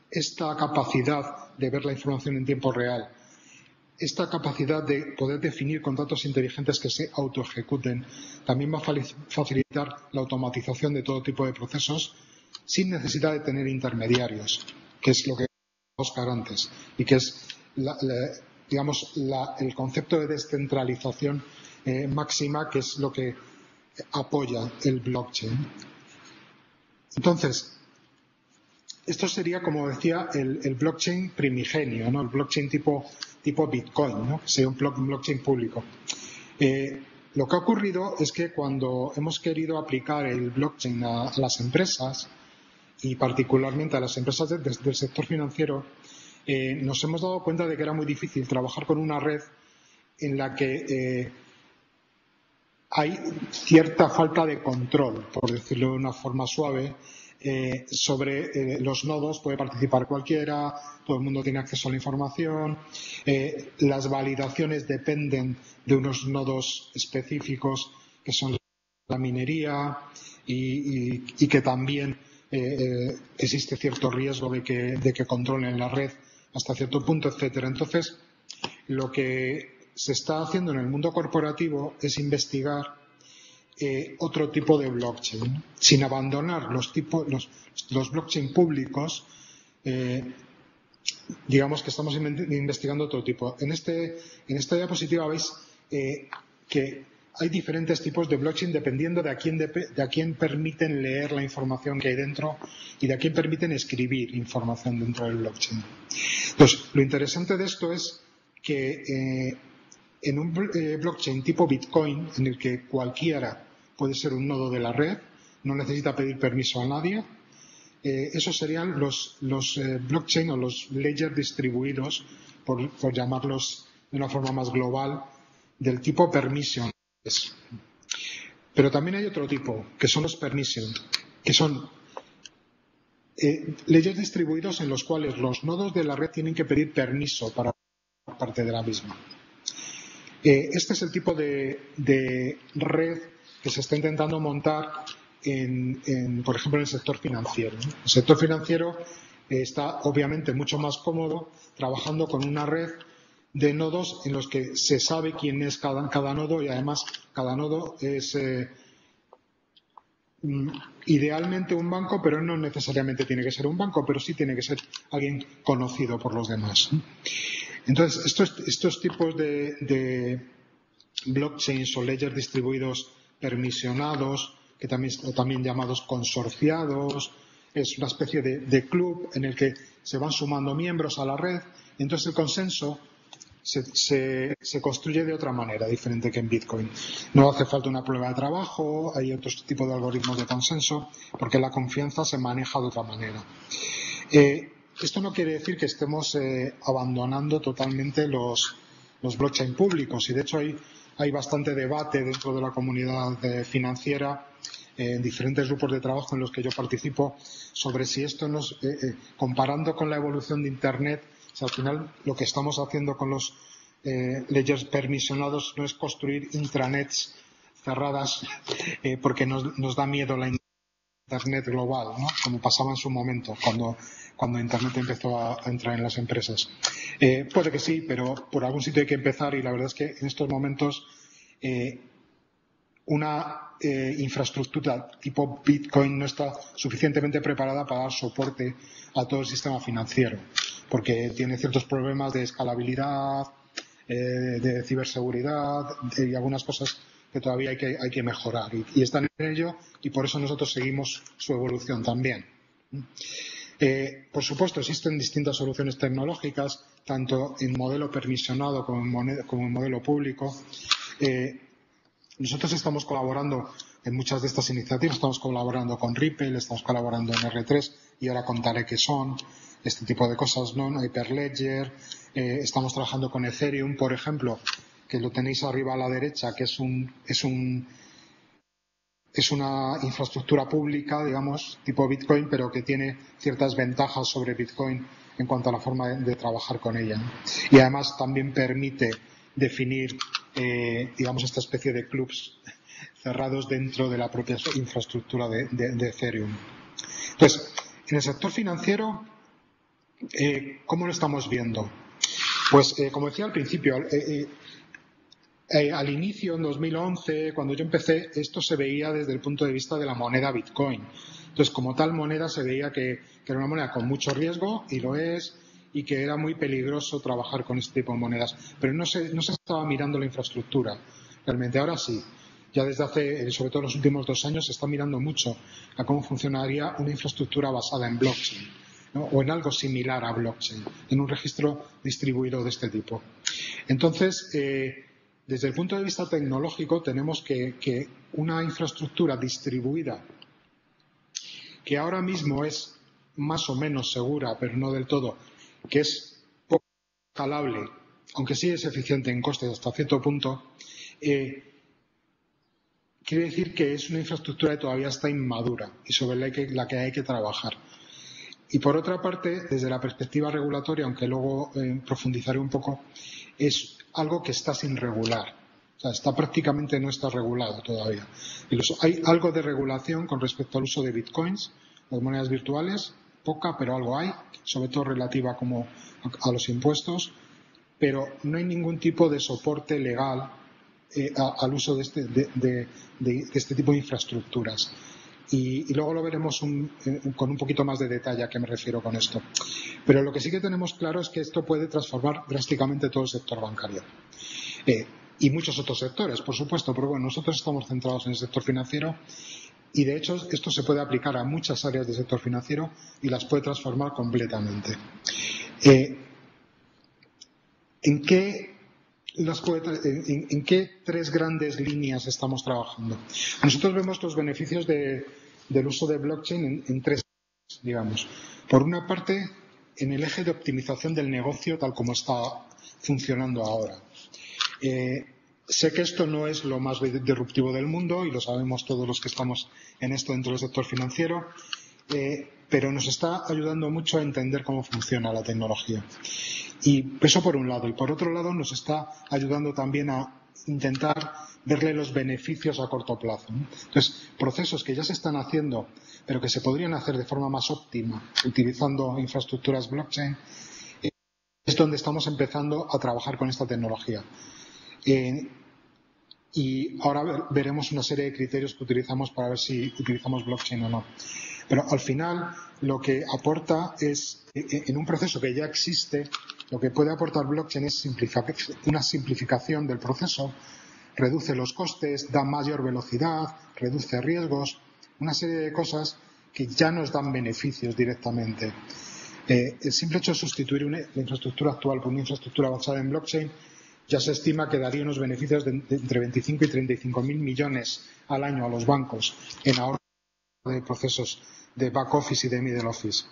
esta capacidad de ver la información en tiempo real, esta capacidad de poder definir contratos inteligentes que se autoejecuten también va a facilitar la automatización de todo tipo de procesos sin necesidad de tener intermediarios, que es lo que Óscar antes, y que es la, la, digamos, la, el concepto de descentralización eh, máxima, que es lo que apoya el blockchain. Entonces, esto sería, como decía, el, el blockchain primigenio, ¿no? El blockchain tipo, tipo Bitcoin, ¿no? Que sería un blockchain público. Eh, lo que ha ocurrido es que cuando hemos querido aplicar el blockchain a, a las empresas, y particularmente a las empresas de, de, del sector financiero, eh, nos hemos dado cuenta de que era muy difícil trabajar con una red en la que eh, hay cierta falta de control, por decirlo de una forma suave. Eh, sobre eh, los nodos puede participar cualquiera, todo el mundo tiene acceso a la información, eh, las validaciones dependen de unos nodos específicos que son la minería y, y, y que también eh, existe cierto riesgo de que, de que controlen la red hasta cierto punto, etcétera. Entonces, lo que se está haciendo en el mundo corporativo es investigar Eh, otro tipo de blockchain, sin abandonar los, tipo, los, los blockchain públicos. eh, digamos que estamos investigando otro tipo. En, este, en esta diapositiva veis eh, que hay diferentes tipos de blockchain dependiendo de a, quién de, de a quién permiten leer la información que hay dentro y de a quién permiten escribir información dentro del blockchain. Entonces, lo interesante de esto es que eh, en un blockchain tipo Bitcoin, en el que cualquiera puede ser un nodo de la red, no necesita pedir permiso a nadie. Eh, esos serían los, los eh, blockchain o los ledger distribuidos, por, por llamarlos de una forma más global, del tipo permission. Pero también hay otro tipo, que son los permission, que son eh, ledgers distribuidos en los cuales los nodos de la red tienen que pedir permiso para formar parte de la misma. Este es el tipo de, de red que se está intentando montar, en, en, por ejemplo, en el sector financiero. El sector financiero está, obviamente, mucho más cómodo trabajando con una red de nodos en los que se sabe quién es cada, cada nodo y, además, cada nodo es eh, idealmente un banco, pero no necesariamente tiene que ser un banco, pero sí tiene que ser alguien conocido por los demás. Entonces, estos, estos tipos de, de blockchains o ledgers distribuidos permisionados, que también, o también llamados consorciados, es una especie de, de club en el que se van sumando miembros a la red. Entonces, el consenso se, se, se construye de otra manera, diferente que en Bitcoin. No hace falta una prueba de trabajo, hay otros tipos de algoritmos de consenso, porque la confianza se maneja de otra manera. Eh, Esto no quiere decir que estemos eh, abandonando totalmente los, los blockchain públicos, y de hecho hay, hay bastante debate dentro de la comunidad eh, financiera, eh, en diferentes grupos de trabajo en los que yo participo, sobre si esto nos, eh, eh, comparando con la evolución de Internet, si al final lo que estamos haciendo con los eh, ledgers permisionados no es construir intranets cerradas eh, porque nos, nos da miedo la Internet global, ¿no? Como pasaba en su momento, cuando... cuando Internet empezó a entrar en las empresas. Eh, puede que sí, pero por algún sitio hay que empezar, y la verdad es que en estos momentos eh, una eh, infraestructura tipo Bitcoin no está suficientemente preparada para dar soporte a todo el sistema financiero, porque tiene ciertos problemas de escalabilidad, eh, de ciberseguridad eh, y algunas cosas que todavía hay que, hay que mejorar. Y, y están en ello, y por eso nosotros seguimos su evolución también. Eh, por supuesto, existen distintas soluciones tecnológicas, tanto en modelo permisionado como en, moneda, como en modelo público. Eh, nosotros estamos colaborando en muchas de estas iniciativas, estamos colaborando con Ripple, estamos colaborando en R tres, y ahora contaré qué son este tipo de cosas, ¿no? Hyperledger, eh, estamos trabajando con Ethereum, por ejemplo, que lo tenéis arriba a la derecha, que es un... es un es una infraestructura pública, digamos, tipo Bitcoin, pero que tiene ciertas ventajas sobre Bitcoin en cuanto a la forma de, de trabajar con ella. Y además también permite definir, eh, digamos, esta especie de clubs cerrados dentro de la propia infraestructura de, de, de Ethereum. Entonces, en el sector financiero, eh, ¿cómo lo estamos viendo? Pues eh, como decía al principio, eh, eh, eh, al inicio, en dos mil once, cuando yo empecé, esto se veía desde el punto de vista de la moneda Bitcoin. Entonces, como tal moneda se veía que, que era una moneda con mucho riesgo, y lo es, y que era muy peligroso trabajar con este tipo de monedas. Pero no se, no se estaba mirando la infraestructura. Realmente ahora sí. Ya desde hace, sobre todo los últimos dos años, se está mirando mucho a cómo funcionaría una infraestructura basada en blockchain, ¿no? O en algo similar a blockchain, en un registro distribuido de este tipo. Entonces, eh, desde el punto de vista tecnológico, tenemos que, que una infraestructura distribuida, que ahora mismo es más o menos segura, pero no del todo, que es poco escalable, aunque sí es eficiente en costes hasta cierto punto, eh, quiere decir que es una infraestructura que todavía está inmadura y sobre la que, la que hay que trabajar. Y por otra parte, desde la perspectiva regulatoria, aunque luego eh, profundizaré un poco, es algo que está sin regular. O sea, está prácticamente no está regulado todavía. El uso, hay algo de regulación con respecto al uso de bitcoins, las monedas virtuales, poca, pero algo hay, sobre todo relativa como a los impuestos, pero no hay ningún tipo de soporte legal Eh, a, al uso de este, de, de, de este tipo de infraestructuras. Y, y luego lo veremos un, eh, con un poquito más de detalle a qué me refiero con esto. Pero lo que sí que tenemos claro es que esto puede transformar drásticamente todo el sector bancario. Eh, y muchos otros sectores, por supuesto, pero bueno, nosotros estamos centrados en el sector financiero y de hecho esto se puede aplicar a muchas áreas del sector financiero y las puede transformar completamente. Eh, ¿En qué... Las, en, ¿En qué tres grandes líneas estamos trabajando? Nosotros vemos los beneficios de, del uso de blockchain en, en tres, digamos. Por una parte, en el eje de optimización del negocio tal como está funcionando ahora. Eh, sé que esto no es lo más disruptivo del mundo y lo sabemos todos los que estamos en esto dentro del sector financiero, eh, pero nos está ayudando mucho a entender cómo funciona la tecnología. Y eso por un lado. Y por otro lado nos está ayudando también a intentar verle los beneficios a corto plazo. Entonces, procesos que ya se están haciendo, pero que se podrían hacer de forma más óptima utilizando infraestructuras blockchain, es donde estamos empezando a trabajar con esta tecnología. Eh, y ahora veremos una serie de criterios que utilizamos para ver si utilizamos blockchain o no. Pero al final lo que aporta es, en un proceso que ya existe, lo que puede aportar blockchain es una simplificación del proceso, reduce los costes, da mayor velocidad, reduce riesgos, una serie de cosas que ya nos dan beneficios directamente. Eh, el simple hecho de sustituir una, la infraestructura actual por una infraestructura basada en blockchain ya se estima que daría unos beneficios de, de entre veinticinco y treinta y cinco mil millones al año a los bancos en ahorro de procesos de back office y de middle office.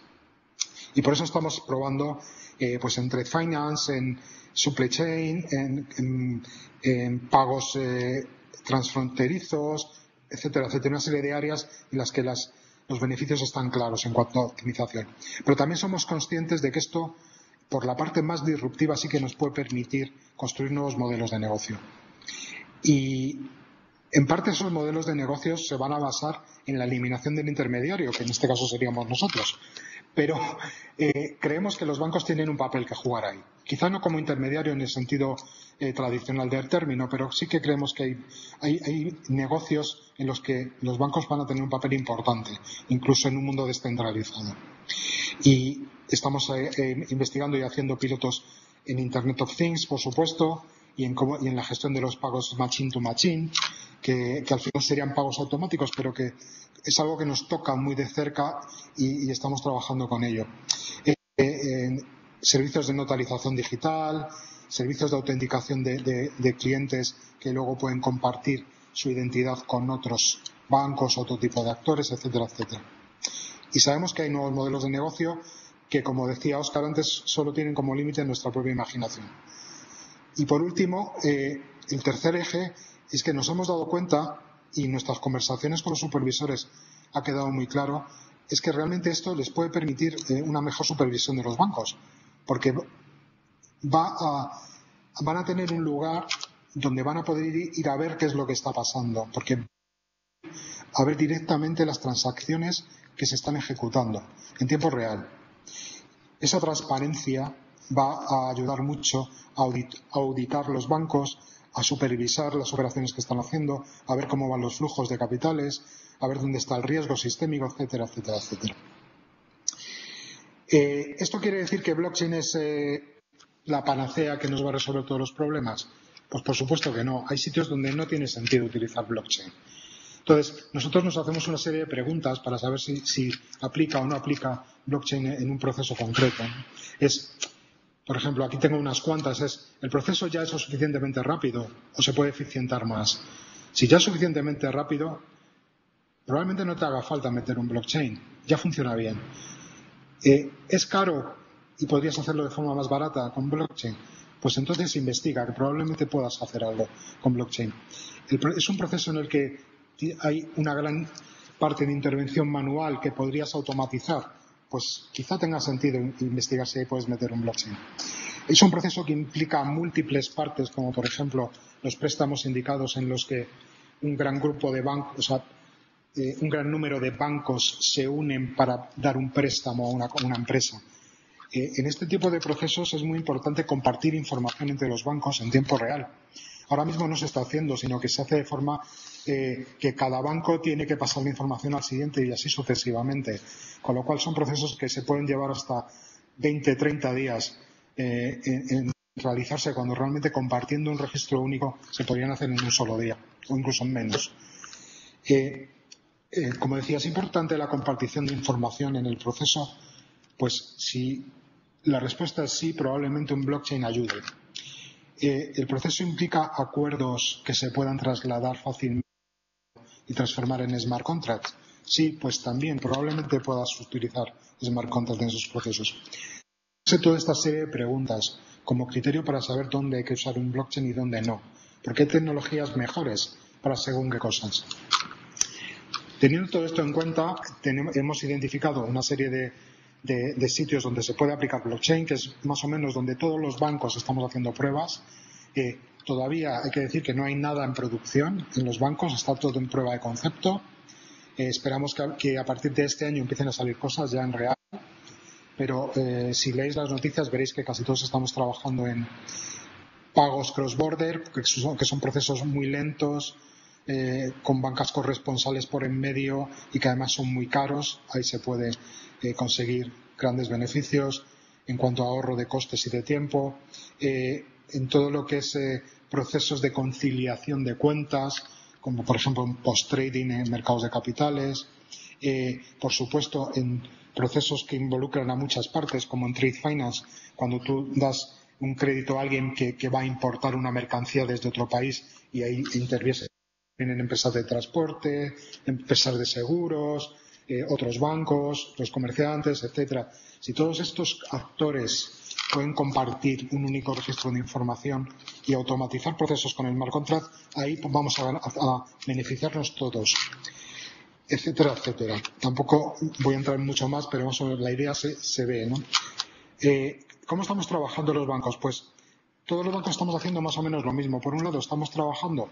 Y por eso estamos probando Eh, pues en trade finance, en supply chain, en, en, en pagos eh, transfronterizos, etcétera, etcétera, una serie de áreas en las que las, los beneficios están claros en cuanto a optimización. Pero también somos conscientes de que esto, por la parte más disruptiva, sí que nos puede permitir construir nuevos modelos de negocio. Y en parte esos modelos de negocios se van a basar en la eliminación del intermediario, que en este caso seríamos nosotros. Pero eh, creemos que los bancos tienen un papel que jugar ahí. Quizá no como intermediario en el sentido eh, tradicional del término, pero sí que creemos que hay, hay, hay negocios en los que los bancos van a tener un papel importante, incluso en un mundo descentralizado. Y estamos eh, eh, investigando y haciendo pilotos en Internet of Things, por supuesto, y en, cómo, y en la gestión de los pagos machine to machine, que, que al final serían pagos automáticos, pero que es algo que nos toca muy de cerca y, y estamos trabajando con ello. Eh, eh, servicios de notarización digital, servicios de autenticación de, de, de clientes que luego pueden compartir su identidad con otros bancos, otro tipo de actores, etcétera, etcétera. Y sabemos que hay nuevos modelos de negocio que, como decía Óscar antes, solo tienen como límite nuestra propia imaginación. Y por último, eh, el tercer eje es que nos hemos dado cuenta, y nuestras conversaciones con los supervisores ha quedado muy claro, es que realmente esto les puede permitir eh, una mejor supervisión de los bancos, porque va a, van a tener un lugar donde van a poder ir, ir a ver qué es lo que está pasando, porque a ver directamente las transacciones que se están ejecutando en tiempo real. Esa transparencia va a ayudar mucho a audit, a auditar los bancos, a supervisar las operaciones que están haciendo, a ver cómo van los flujos de capitales, a ver dónde está el riesgo sistémico, etcétera, etcétera, etcétera. Eh, ¿Esto quiere decir que blockchain es eh, la panacea que nos va a resolver todos los problemas? Pues por supuesto que no. Hay sitios donde no tiene sentido utilizar blockchain. Entonces, nosotros nos hacemos una serie de preguntas para saber si, si aplica o no aplica blockchain en un proceso concreto, ¿no? Es, por ejemplo, aquí tengo unas cuantas. Es, ¿el proceso ya es suficientemente rápido o se puede eficientar más? Si ya es suficientemente rápido, probablemente no te haga falta meter un blockchain. Ya funciona bien. Eh, ¿Es caro y podrías hacerlo de forma más barata con blockchain? Pues entonces investiga, que probablemente puedas hacer algo con blockchain. El, es un proceso en el que hay una gran parte de intervención manual que podrías automatizar, pues quizá tenga sentido investigar si ahí puedes meter un blockchain. Es un proceso que implica múltiples partes, como por ejemplo los préstamos sindicados en los que un gran grupo de bancos, o sea, eh, un gran número de bancos se unen para dar un préstamo a una, a una empresa. Eh, en este tipo de procesos es muy importante compartir información entre los bancos en tiempo real. Ahora mismo no se está haciendo, sino que se hace de forma eh, que cada banco tiene que pasar la información al siguiente y así sucesivamente. Con lo cual son procesos que se pueden llevar hasta veinte, treinta días eh, en, en realizarse, cuando realmente compartiendo un registro único se podrían hacer en un solo día o incluso en menos. Eh, eh, como decía, es importante la compartición de información en el proceso. Pues si la respuesta es sí, probablemente un blockchain ayude. Eh, el proceso implica acuerdos que se puedan trasladar fácilmente y transformar en smart contracts. Sí, pues también probablemente puedas utilizar smart contracts en esos procesos. Hace toda esta serie de preguntas como criterio para saber dónde hay que usar un blockchain y dónde no. Porque hay tecnologías mejores para según qué cosas. Teniendo todo esto en cuenta, tenemos, hemos identificado una serie de De, de sitios donde se puede aplicar blockchain, que es más o menos donde todos los bancos estamos haciendo pruebas. Eh, todavía hay que decir que no hay nada en producción en los bancos, está todo en prueba de concepto. Eh, esperamos que a, que a partir de este año empiecen a salir cosas ya en real, pero eh, si leéis las noticias veréis que casi todos estamos trabajando en pagos cross-border, que son, que son procesos muy lentos, eh, con bancas corresponsales por en medio y que además son muy caros. Ahí se puede Eh, conseguir grandes beneficios en cuanto a ahorro de costes y de tiempo, eh, en todo lo que es eh, procesos de conciliación de cuentas, como por ejemplo en post-trading en mercados de capitales, eh, por supuesto en procesos que involucran a muchas partes, como en trade finance, cuando tú das un crédito a alguien que, que va a importar una mercancía desde otro país y ahí intervienen en empresas de transporte, empresas de seguros, Eh, otros bancos, los comerciantes, etcétera. Si todos estos actores pueden compartir un único registro de información y automatizar procesos con el smart contract, ahí vamos a, a beneficiarnos todos, etcétera, etcétera. Tampoco voy a entrar mucho más, pero más o menos la idea se, se ve, ¿no? Eh, ¿Cómo estamos trabajando los bancos? Pues todos los bancos estamos haciendo más o menos lo mismo. Por un lado, estamos trabajando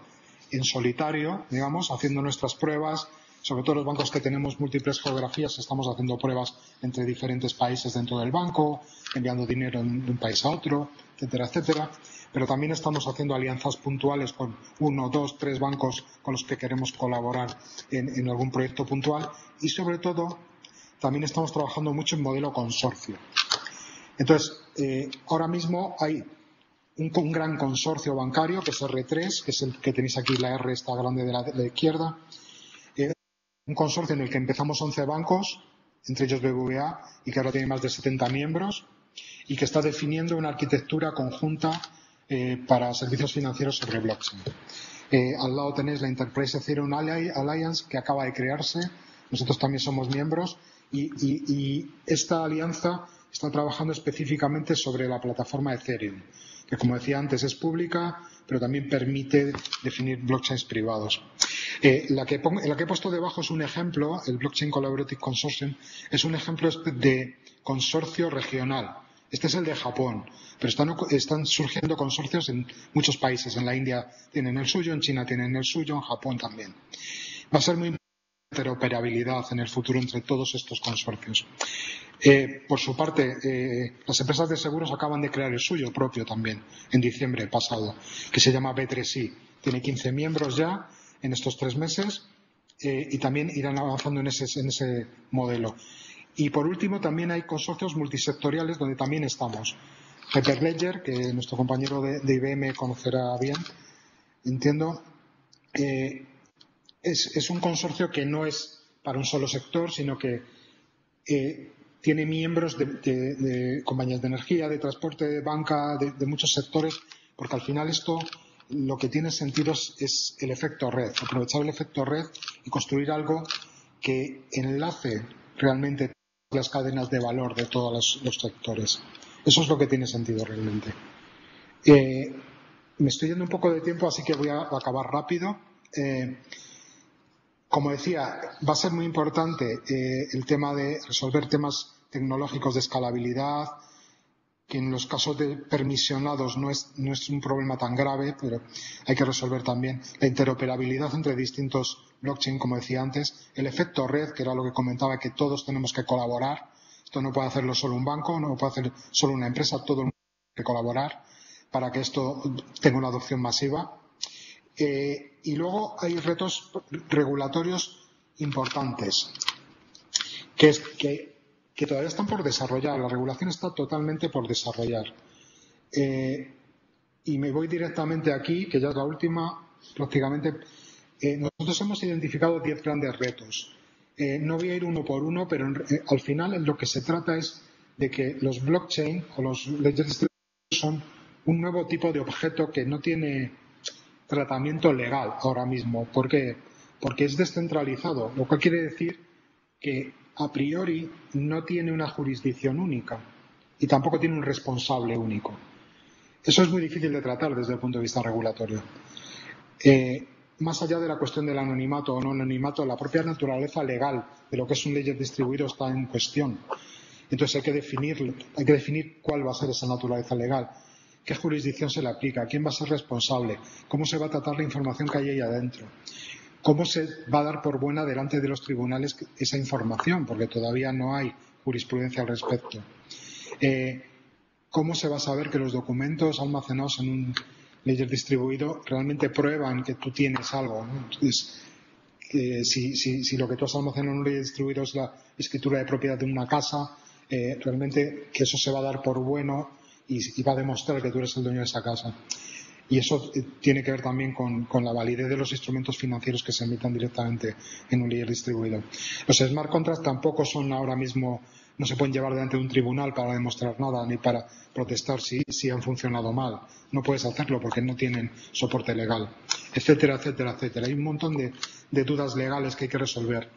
en solitario, digamos, haciendo nuestras pruebas. Sobre todo los bancos que tenemos múltiples geografías, estamos haciendo pruebas entre diferentes países dentro del banco, enviando dinero de un país a otro, etcétera, etcétera. Pero también estamos haciendo alianzas puntuales con uno, dos, tres bancos con los que queremos colaborar en, en algún proyecto puntual. Y sobre todo, también estamos trabajando mucho en modelo consorcio. Entonces, eh, ahora mismo hay un, un gran consorcio bancario, que es R tres, que es el que tenéis aquí, la R está grande de la, de la izquierda. Un consorcio en el que empezamos once bancos, entre ellos B B V A, y que ahora tiene más de setenta miembros, y que está definiendo una arquitectura conjunta eh, para servicios financieros sobre blockchain. Eh, al lado tenéis la Enterprise Ethereum Alliance, que acaba de crearse. Nosotros también somos miembros, y, y, y esta alianza está trabajando específicamente sobre la plataforma Ethereum, que, como decía antes, es pública, pero también permite definir blockchains privados. Eh, la, que la que he puesto debajo es un ejemplo, el Blockchain Collaborative Consortium, es un ejemplo de consorcio regional. Este es el de Japón, pero están, están surgiendo consorcios en muchos países. En la India tienen el suyo, en China tienen el suyo, en Japón también. Va a ser muy importante interoperabilidad en el futuro entre todos estos consorcios. Eh, por su parte, eh, las empresas de seguros acaban de crear el suyo propio también en diciembre pasado, que se llama B tres I. Tiene quince miembros ya en estos tres meses eh, y también irán avanzando en ese, en ese modelo. Y por último, también hay consorcios multisectoriales donde también estamos. Hyperledger, que nuestro compañero de, de I B M conocerá bien, entiendo, eh, es, es un consorcio que no es para un solo sector, sino que eh, tiene miembros de, de, de compañías de energía, de transporte, de banca, de, de muchos sectores, porque al final esto lo que tiene sentido es, es el efecto red, aprovechar el efecto red y construir algo que enlace realmente las cadenas de valor de todos los, los sectores. Eso es lo que tiene sentido realmente. Eh, me estoy yendo un poco de tiempo, así que voy a acabar rápido. Eh, Como decía, va a ser muy importante eh, el tema de resolver temas tecnológicos de escalabilidad, que en los casos de permisionados no es, no es un problema tan grave, pero hay que resolver también la interoperabilidad entre distintos blockchain, como decía antes, el efecto red, que era lo que comentaba, que todos tenemos que colaborar. Esto no puede hacerlo solo un banco, no puede hacer solo una empresa, todo el mundo tiene que colaborar para que esto tenga una adopción masiva. Eh, y luego hay retos regulatorios importantes que, es, que, que todavía están por desarrollar. La regulación está totalmente por desarrollar. Eh, y me voy directamente aquí, que ya es la última, prácticamente. Eh, nosotros hemos identificado diez grandes retos. Eh, no voy a ir uno por uno, pero en, eh, al final en lo que se trata es de que los blockchain o los ledgers son un nuevo tipo de objeto que no tiene tratamiento legal ahora mismo. ¿Por qué? Porque es descentralizado, lo cual quiere decir que a priori no tiene una jurisdicción única y tampoco tiene un responsable único. Eso es muy difícil de tratar desde el punto de vista regulatorio. Eh, más allá de la cuestión del anonimato o no anonimato, la propia naturaleza legal de lo que es un ledger distribuido está en cuestión. Entonces hay que definirlo, hay que definir cuál va a ser esa naturaleza legal. ¿Qué jurisdicción se le aplica? ¿Quién va a ser responsable? ¿Cómo se va a tratar la información que hay ahí adentro? ¿Cómo se va a dar por buena delante de los tribunales esa información? Porque todavía no hay jurisprudencia al respecto. Eh, ¿Cómo se va a saber que los documentos almacenados en un ledger distribuido realmente prueban que tú tienes algo, ¿no? Es, eh, si, si, si lo que tú has almacenado en un ledger distribuido es la escritura de propiedad de una casa, eh, realmente que eso se va a dar por bueno y va a demostrar que tú eres el dueño de esa casa. Y eso tiene que ver también con, con la validez de los instrumentos financieros que se emitan directamente en un ledger distribuido. Los smart contracts tampoco son ahora mismo, no se pueden llevar delante de un tribunal para demostrar nada ni para protestar si, si han funcionado mal. No puedes hacerlo porque no tienen soporte legal, etcétera, etcétera, etcétera. Hay un montón de, de dudas legales que hay que resolver.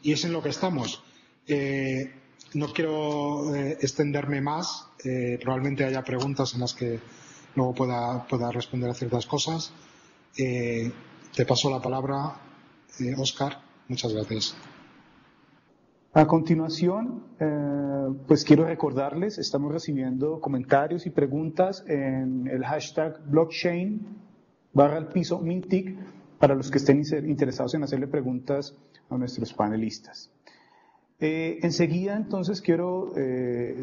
Y es en lo que estamos. Eh, No quiero eh, extenderme más, eh, probablemente haya preguntas en las que luego pueda, pueda responder a ciertas cosas. Eh, te paso la palabra, eh, Óscar. Muchas gracias. A continuación, eh, pues quiero recordarles, estamos recibiendo comentarios y preguntas en el hashtag blockchain barra el piso mintic para los que estén interesados en hacerle preguntas a nuestros panelistas. Eh, enseguida, entonces, quiero eh,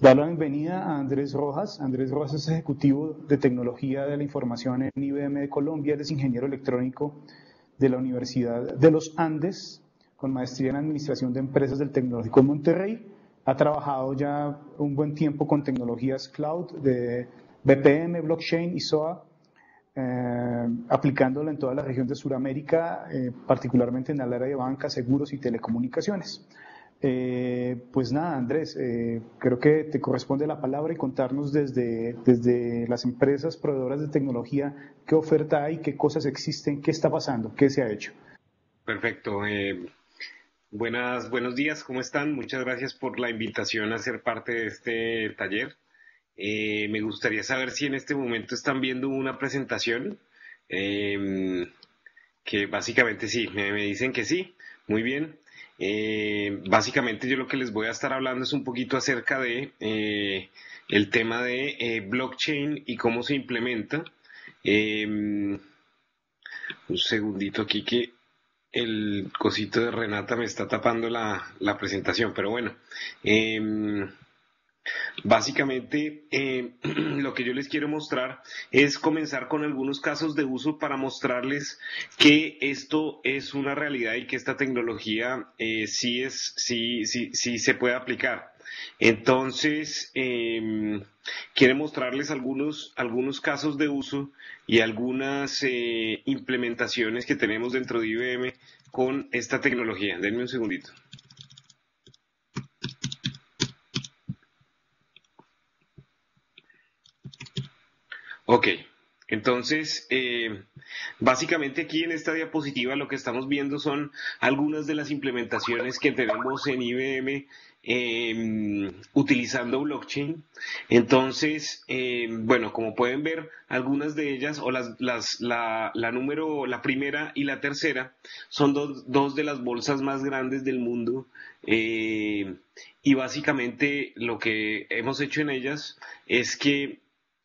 dar la bienvenida a Andrés Rojas. Andrés Rojas es ejecutivo de Tecnología de la Información en I B M de Colombia. Él es ingeniero electrónico de la Universidad de los Andes, con maestría en Administración de Empresas del Tecnológico de Monterrey. Ha trabajado ya un buen tiempo con tecnologías cloud de B P M, blockchain y S O A, eh, aplicándola en toda la región de Sudamérica, eh, particularmente en el área de banca, seguros y telecomunicaciones. Eh, pues nada, Andrés, eh, creo que te corresponde la palabra y contarnos desde, desde las empresas proveedoras de tecnología qué oferta hay, qué cosas existen, qué está pasando, qué se ha hecho. Perfecto. Eh, buenas, buenos días, ¿cómo están? Muchas gracias por la invitación a ser parte de este taller. Eh, me gustaría saber si en este momento están viendo una presentación, eh, que básicamente sí, me, me dicen que sí, muy bien. Eh, básicamente yo lo que les voy a estar hablando es un poquito acerca de eh, el tema de eh, blockchain y cómo se implementa. Eh, un segundito aquí que el cosito de Renata me está tapando la, la presentación, pero bueno, eh, básicamente eh, lo que yo les quiero mostrar es comenzar con algunos casos de uso para mostrarles que esto es una realidad y que esta tecnología eh, sí es, sí, sí, sí se puede aplicar. Entonces, eh, quiero mostrarles algunos, algunos casos de uso y algunas eh, implementaciones que tenemos dentro de I B M con esta tecnología. Denme un segundito. Ok, entonces, eh, básicamente aquí en esta diapositiva lo que estamos viendo son algunas de las implementaciones que tenemos en I B M Eh, utilizando blockchain. Entonces, eh, bueno, como pueden ver, algunas de ellas, o las, las, la, la número, la primera y la tercera, son dos, dos de las bolsas más grandes del mundo, eh, y básicamente lo que hemos hecho en ellas es que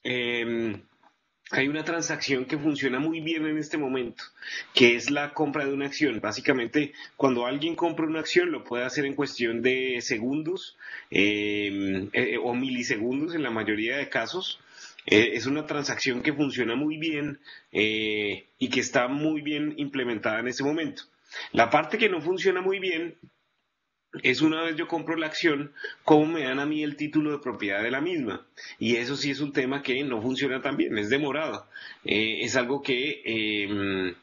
eh, hay una transacción que funciona muy bien en este momento, que es la compra de una acción. Básicamente, cuando alguien compra una acción, lo puede hacer en cuestión de segundos eh, eh, o milisegundos en la mayoría de casos. Eh, es una transacción que funciona muy bien eh, y que está muy bien implementada en este momento. La parte que no funciona muy bien es, una vez yo compro la acción, cómo me dan a mí el título de propiedad de la misma. Y eso sí es un tema que no funciona tan bien, es demorado. Eh, es algo que eh,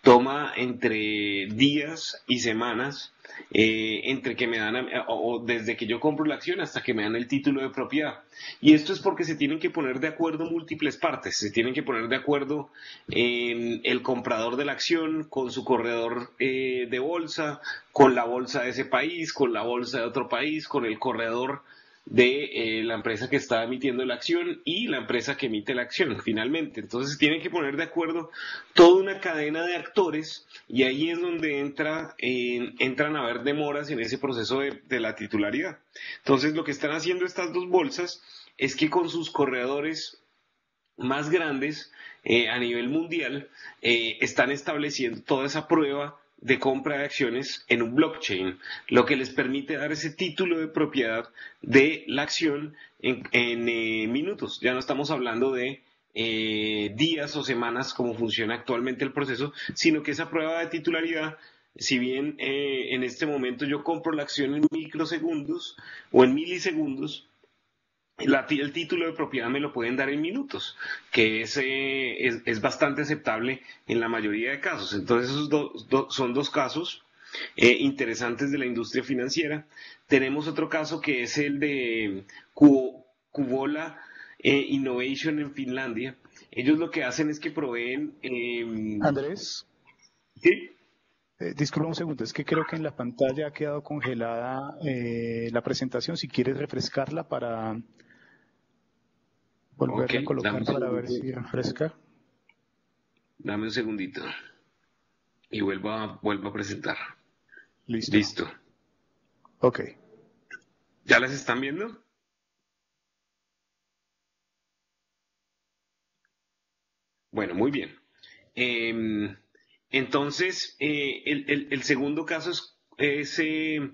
toma entre días y semanas, eh, entre que me dan a, o, o desde que yo compro la acción hasta que me dan el título de propiedad. Y esto es porque se tienen que poner de acuerdo múltiples partes. Se tienen que poner de acuerdo eh, el comprador de la acción con su corredor eh, de bolsa, con la bolsa de ese país, con la bolsa de otro país, con el corredor de eh, la empresa que está emitiendo la acción y la empresa que emite la acción finalmente. Entonces tienen que poner de acuerdo toda una cadena de actores, y ahí es donde entra, eh, entran a haber demoras en ese proceso de, de la titularidad. Entonces lo que están haciendo estas dos bolsas es que con sus corredores más grandes eh, a nivel mundial eh, están estableciendo toda esa prueba de compra de acciones en un blockchain, lo que les permite dar ese título de propiedad de la acción en, en eh, minutos. Ya no estamos hablando de eh, días o semanas como funciona actualmente el proceso, sino que esa prueba de titularidad, si bien eh, en este momento yo compro la acción en microsegundos o en milisegundos, La, el título de propiedad me lo pueden dar en minutos, que es, eh, es, es bastante aceptable en la mayoría de casos. Entonces esos do, do, son dos casos eh, interesantes de la industria financiera. Tenemos otro caso que es el de Cubola eh, Innovation en Finlandia. Ellos lo que hacen es que proveen... Eh, Andrés. ¿Sí? Eh, disculpa un segundo, es que creo que en la pantalla ha quedado congelada eh, la presentación. Si quieres refrescarla para... Volverla okay, a colocar para ver si refresca. Dame un segundito y vuelvo a, vuelvo a presentar. Listo. Listo. Ok. ¿Ya las están viendo? Bueno, muy bien. Eh, entonces, eh, el, el, el segundo caso es ese... Eh,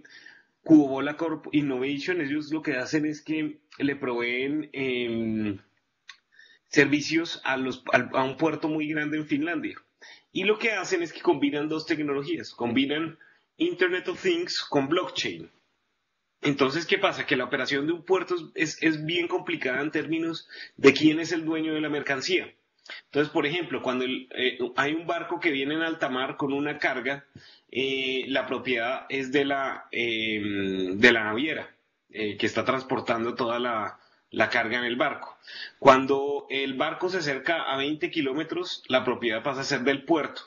Cubola Corp Innovation. Ellos lo que hacen es que le proveen eh, servicios a, los, a un puerto muy grande en Finlandia. Y lo que hacen es que combinan dos tecnologías, combinan Internet of Things con blockchain. Entonces, ¿qué pasa? Que la operación de un puerto es, es bien complicada en términos de quién es el dueño de la mercancía. Entonces, por ejemplo, cuando el, eh, hay un barco que viene en alta mar con una carga, eh, la propiedad es de la, eh, de la naviera eh, que está transportando toda la, la carga en el barco. Cuando el barco se acerca a veinte kilómetros, la propiedad pasa a ser del puerto.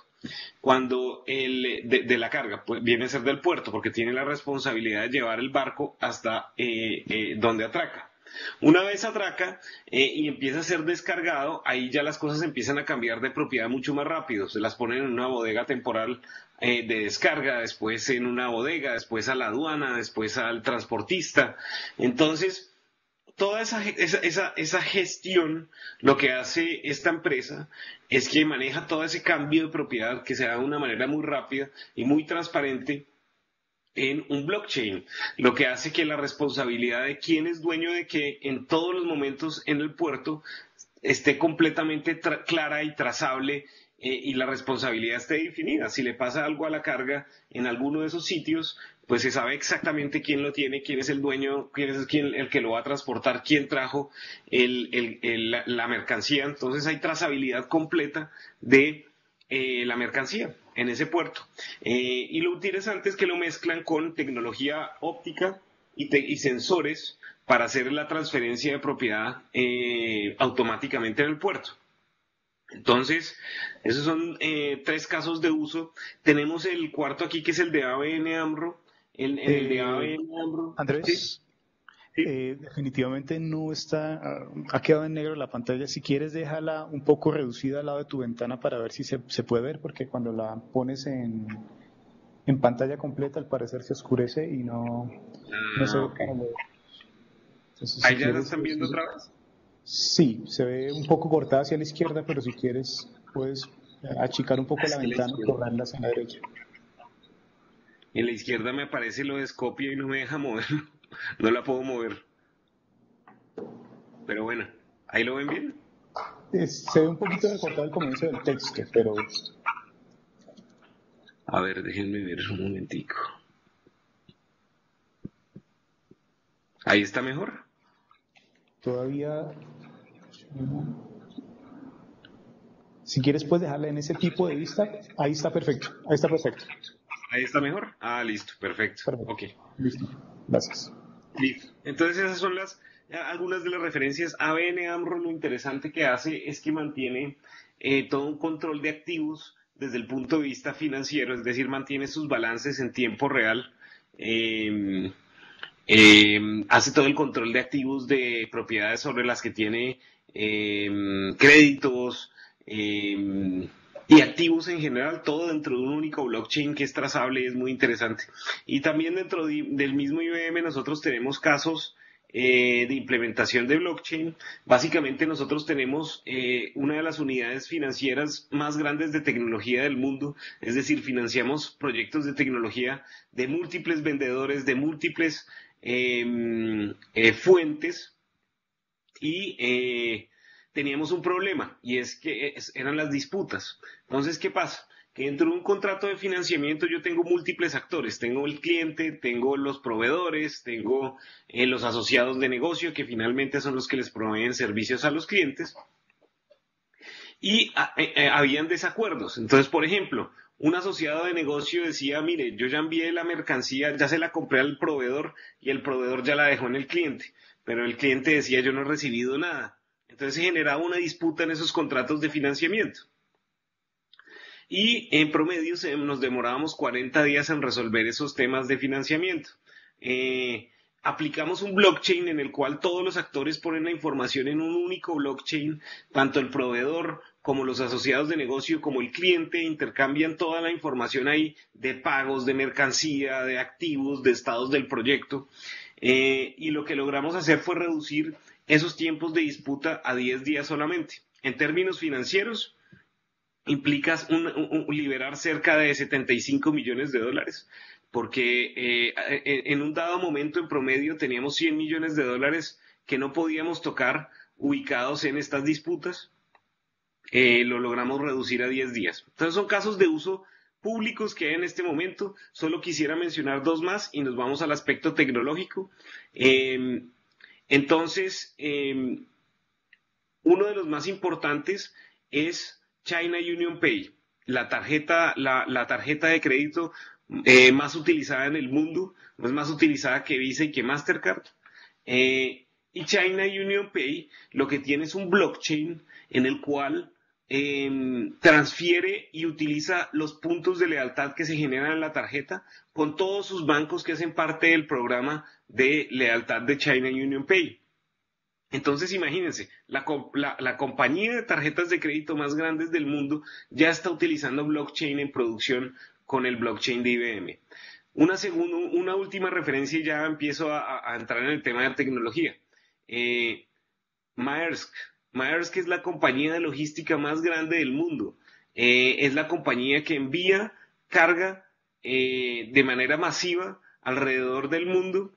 Cuando el de, de la carga, pues, viene a ser del puerto, porque tiene la responsabilidad de llevar el barco hasta eh, eh, donde atraca. Una vez atraca eh, y empieza a ser descargado, ahí ya las cosas empiezan a cambiar de propiedad mucho más rápido. Se las ponen en una bodega temporal eh, de descarga, después en una bodega, después a la aduana, después al transportista. Entonces, toda esa, esa, esa gestión, lo que hace esta empresa es que maneja todo ese cambio de propiedad que se da de una manera muy rápida y muy transparente en un blockchain, lo que hace que la responsabilidad de quién es dueño de qué en todos los momentos en el puerto esté completamente tra- clara y trazable, eh, y la responsabilidad esté definida. Si le pasa algo a la carga en alguno de esos sitios, pues se sabe exactamente quién lo tiene, quién es el dueño, quién es quién, el que lo va a transportar, quién trajo el, el, el, la, la mercancía. Entonces hay trazabilidad completa de eh, la mercancía en ese puerto. Eh, y lo interesante es que lo mezclan con tecnología óptica y, te, y sensores para hacer la transferencia de propiedad eh, automáticamente en el puerto. Entonces, esos son eh, tres casos de uso. Tenemos el cuarto aquí, que es el de A B N AMRO. El, el de A B N AMRO. Andrés, ¿sí? eh, definitivamente no está, ha quedado en negro la pantalla. Si quieres, déjala un poco reducida al lado de tu ventana para ver si se, se puede ver, porque cuando la pones en, en pantalla completa, al parecer se oscurece y no, ah, no se ve. Okay. Entonces, ¿ahí si ya quieres, la están viendo otra vez? Sí, se ve un poco cortada hacia la izquierda, pero si quieres puedes achicar un poco la ventana y correrla hacia la derecha. En la izquierda me aparece lo de Scopio y no me deja moverlo. No la puedo mover. Pero bueno, ¿ahí lo ven bien? Es, se ve un poquito recortado el comienzo del texto, pero... A ver, déjenme ver un momentico. ¿Ahí está mejor? Todavía, si quieres puedes dejarla en ese tipo de vista, ahí está perfecto, ahí está perfecto. ¿Ahí está mejor? Ah, listo, perfecto. Perfecto. Ok. Listo, gracias. Listo. Entonces esas son las algunas de las referencias. A B N AMRO lo interesante que hace es que mantiene eh, todo un control de activos desde el punto de vista financiero, es decir, mantiene sus balances en tiempo real, eh, Eh, hace todo el control de activos de propiedades sobre las que tiene eh, créditos eh, y activos en general, todo dentro de un único blockchain que es trazable y es muy interesante. Y también dentro de, del mismo I B M nosotros tenemos casos eh, de implementación de blockchain. Básicamente nosotros tenemos eh, una de las unidades financieras más grandes de tecnología del mundo, es decir, financiamos proyectos de tecnología de múltiples vendedores, de múltiples Eh, eh, fuentes, y eh, teníamos un problema, y es que es, eran las disputas. Entonces, ¿qué pasa? Que dentro de un contrato de financiamiento yo tengo múltiples actores, tengo el cliente, tengo los proveedores, tengo eh, los asociados de negocio, que finalmente son los que les proveen servicios a los clientes, y a, eh, habían desacuerdos. Entonces, por ejemplo, un asociado de negocio decía, mire, yo ya envié la mercancía, ya se la compré al proveedor y el proveedor ya la dejó en el cliente, pero el cliente decía, yo no he recibido nada. Entonces se generaba una disputa en esos contratos de financiamiento. Y en promedio se, nos demorábamos cuarenta días en resolver esos temas de financiamiento. Eh, aplicamos un blockchain en el cual todos los actores ponen la información en un único blockchain, tanto el proveedor como los asociados de negocio, como el cliente, intercambian toda la información ahí de pagos, de mercancía, de activos, de estados del proyecto. Eh, y lo que logramos hacer fue reducir esos tiempos de disputa a diez días solamente. En términos financieros, implica un, un, un liberar cerca de setenta y cinco millones de dólares, porque eh, en un dado momento en promedio teníamos cien millones de dólares que no podíamos tocar ubicados en estas disputas. Eh, lo logramos reducir a diez días. Entonces son casos de uso públicos que hay en este momento. Solo quisiera mencionar dos más y nos vamos al aspecto tecnológico. Eh, entonces, eh, uno de los más importantes es China Union Pay, la tarjeta, la, la tarjeta de crédito eh, más utilizada en el mundo, es más utilizada que Visa y que Mastercard. Eh, y China Union Pay lo que tiene es un blockchain en el cual eh, transfiere y utiliza los puntos de lealtad que se generan en la tarjeta con todos sus bancos que hacen parte del programa de lealtad de China Union Pay. Entonces, imagínense, la, la, la compañía de tarjetas de crédito más grandes del mundo ya está utilizando blockchain en producción con el blockchain de I B M. Una, segunda, una última referencia y ya empiezo a, a entrar en el tema de tecnología. Eh, Maersk. Maersk es la compañía de logística más grande del mundo. Eh, es la compañía que envía carga eh, de manera masiva alrededor del mundo,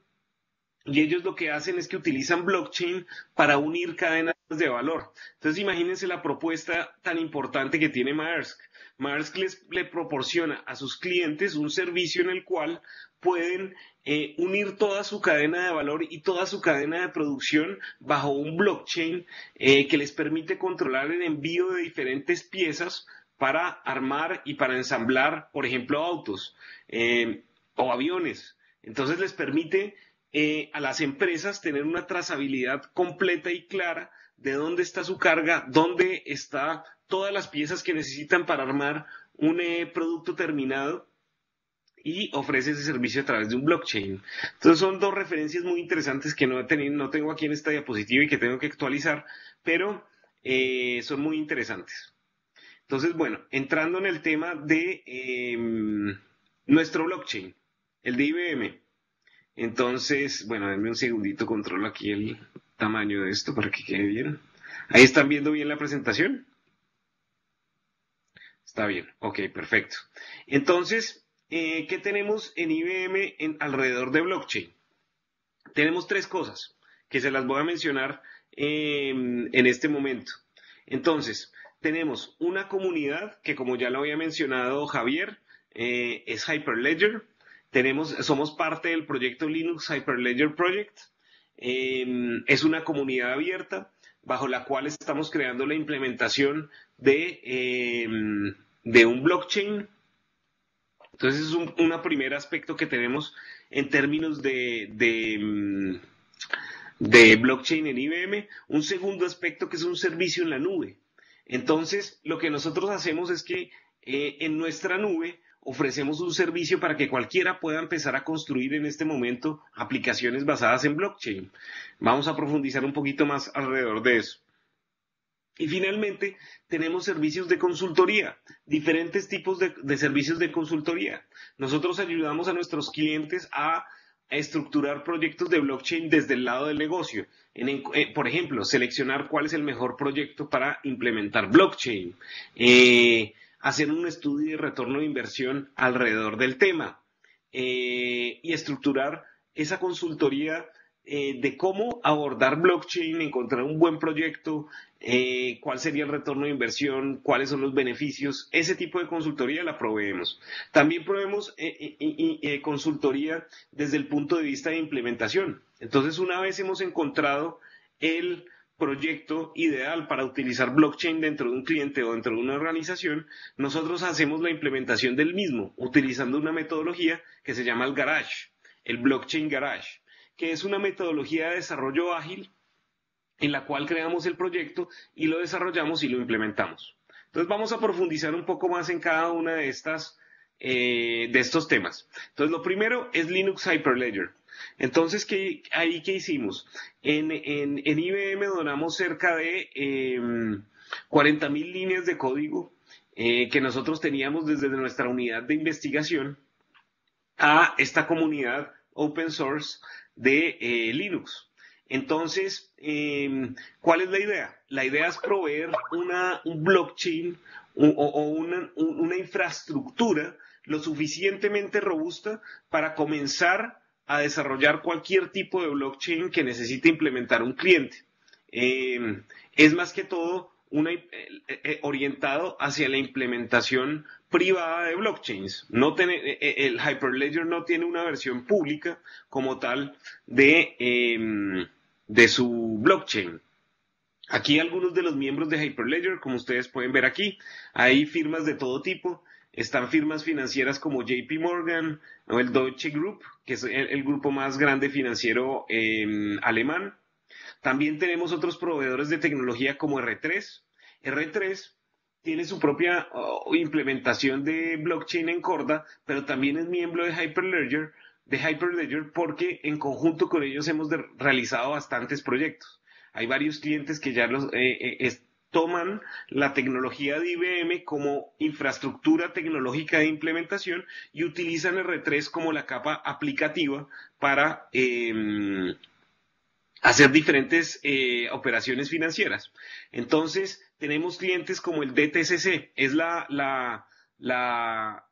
y ellos lo que hacen es que utilizan blockchain para unir cadenas de valor. Entonces imagínense la propuesta tan importante que tiene Maersk. Maersk les, le proporciona a sus clientes un servicio en el cual pueden eh, unir toda su cadena de valor y toda su cadena de producción bajo un blockchain eh, que les permite controlar el envío de diferentes piezas para armar y para ensamblar, por ejemplo, autos eh, o aviones. Entonces les permite eh, a las empresas tener una trazabilidad completa y clara de dónde está su carga, dónde está todas las piezas que necesitan para armar un eh, producto terminado, y ofrece ese servicio a través de un blockchain. Entonces son dos referencias muy interesantes que no, he tenido, no tengo aquí en esta diapositiva y que tengo que actualizar, pero eh, son muy interesantes. Entonces, bueno, entrando en el tema de eh, nuestro blockchain, el de I B M. Entonces, bueno, denme un segundito, controlo aquí el tamaño de esto para que quede bien. ¿Ahí están viendo bien la presentación? Está bien, ok, perfecto. Entonces, Eh, ¿qué tenemos en I B M en alrededor de blockchain? Tenemos tres cosas que se las voy a mencionar eh, en este momento. Entonces, tenemos una comunidad que, como ya lo había mencionado Javier, eh, es Hyperledger. Tenemos, somos parte del proyecto Linux Hyperledger Project. Eh, es una comunidad abierta bajo la cual estamos creando la implementación de, eh, de un blockchain. Entonces es un una primer aspecto que tenemos en términos de, de, de blockchain en I B M. Un segundo aspecto que es un servicio en la nube. Entonces lo que nosotros hacemos es que eh, en nuestra nube ofrecemos un servicio para que cualquiera pueda empezar a construir en este momento aplicaciones basadas en blockchain. Vamos a profundizar un poquito más alrededor de eso. Y finalmente, tenemos servicios de consultoría, diferentes tipos de, de servicios de consultoría. Nosotros ayudamos a nuestros clientes a, a estructurar proyectos de blockchain desde el lado del negocio. En, eh, por ejemplo, seleccionar cuál es el mejor proyecto para implementar blockchain. Eh, hacer un estudio de retorno de inversión alrededor del tema. Eh, y estructurar esa consultoría Eh, de cómo abordar blockchain, encontrar un buen proyecto, eh, cuál sería el retorno de inversión, cuáles son los beneficios. Ese tipo de consultoría la proveemos. También proveemos eh, eh, eh, consultoría desde el punto de vista de implementación. Entonces, una vez hemos encontrado el proyecto ideal para utilizar blockchain dentro de un cliente o dentro de una organización, nosotros hacemos la implementación del mismo, utilizando una metodología que se llama el Garage, el Blockchain Garage, que es una metodología de desarrollo ágil en la cual creamos el proyecto y lo desarrollamos y lo implementamos. Entonces vamos a profundizar un poco más en cada una de estas eh, de estos temas. Entonces lo primero es Linux Hyperledger. Entonces, ¿qué, ahí qué hicimos? En, en, en I B M donamos cerca de eh, cuarenta mil líneas de código eh, que nosotros teníamos desde nuestra unidad de investigación a esta comunidad open source de eh, Linux. Entonces, eh, ¿cuál es la idea? La idea es proveer una, un blockchain o, o una, una infraestructura lo suficientemente robusta para comenzar a desarrollar cualquier tipo de blockchain que necesite implementar un cliente. Eh, es más que todo una, eh, eh, orientado hacia la implementación privada de blockchains. No tiene, el Hyperledger no tiene una versión pública como tal de, eh, de su blockchain. Aquí algunos de los miembros de Hyperledger, como ustedes pueden ver aquí, hay firmas de todo tipo. Están firmas financieras como J P Morgan o el Deutsche Group, que es el, el grupo más grande financiero eh, alemán. También tenemos otros proveedores de tecnología como R tres. R tres tiene su propia oh, implementación de blockchain en Corda, pero también es miembro de Hyperledger, de Hyperledger porque en conjunto con ellos hemos de, realizado bastantes proyectos. Hay varios clientes que ya los, eh, eh, toman la tecnología de I B M como infraestructura tecnológica de implementación y utilizan R tres como la capa aplicativa para, eh, hacer diferentes eh, operaciones financieras. Entonces, tenemos clientes como el D T C C, es la, la, la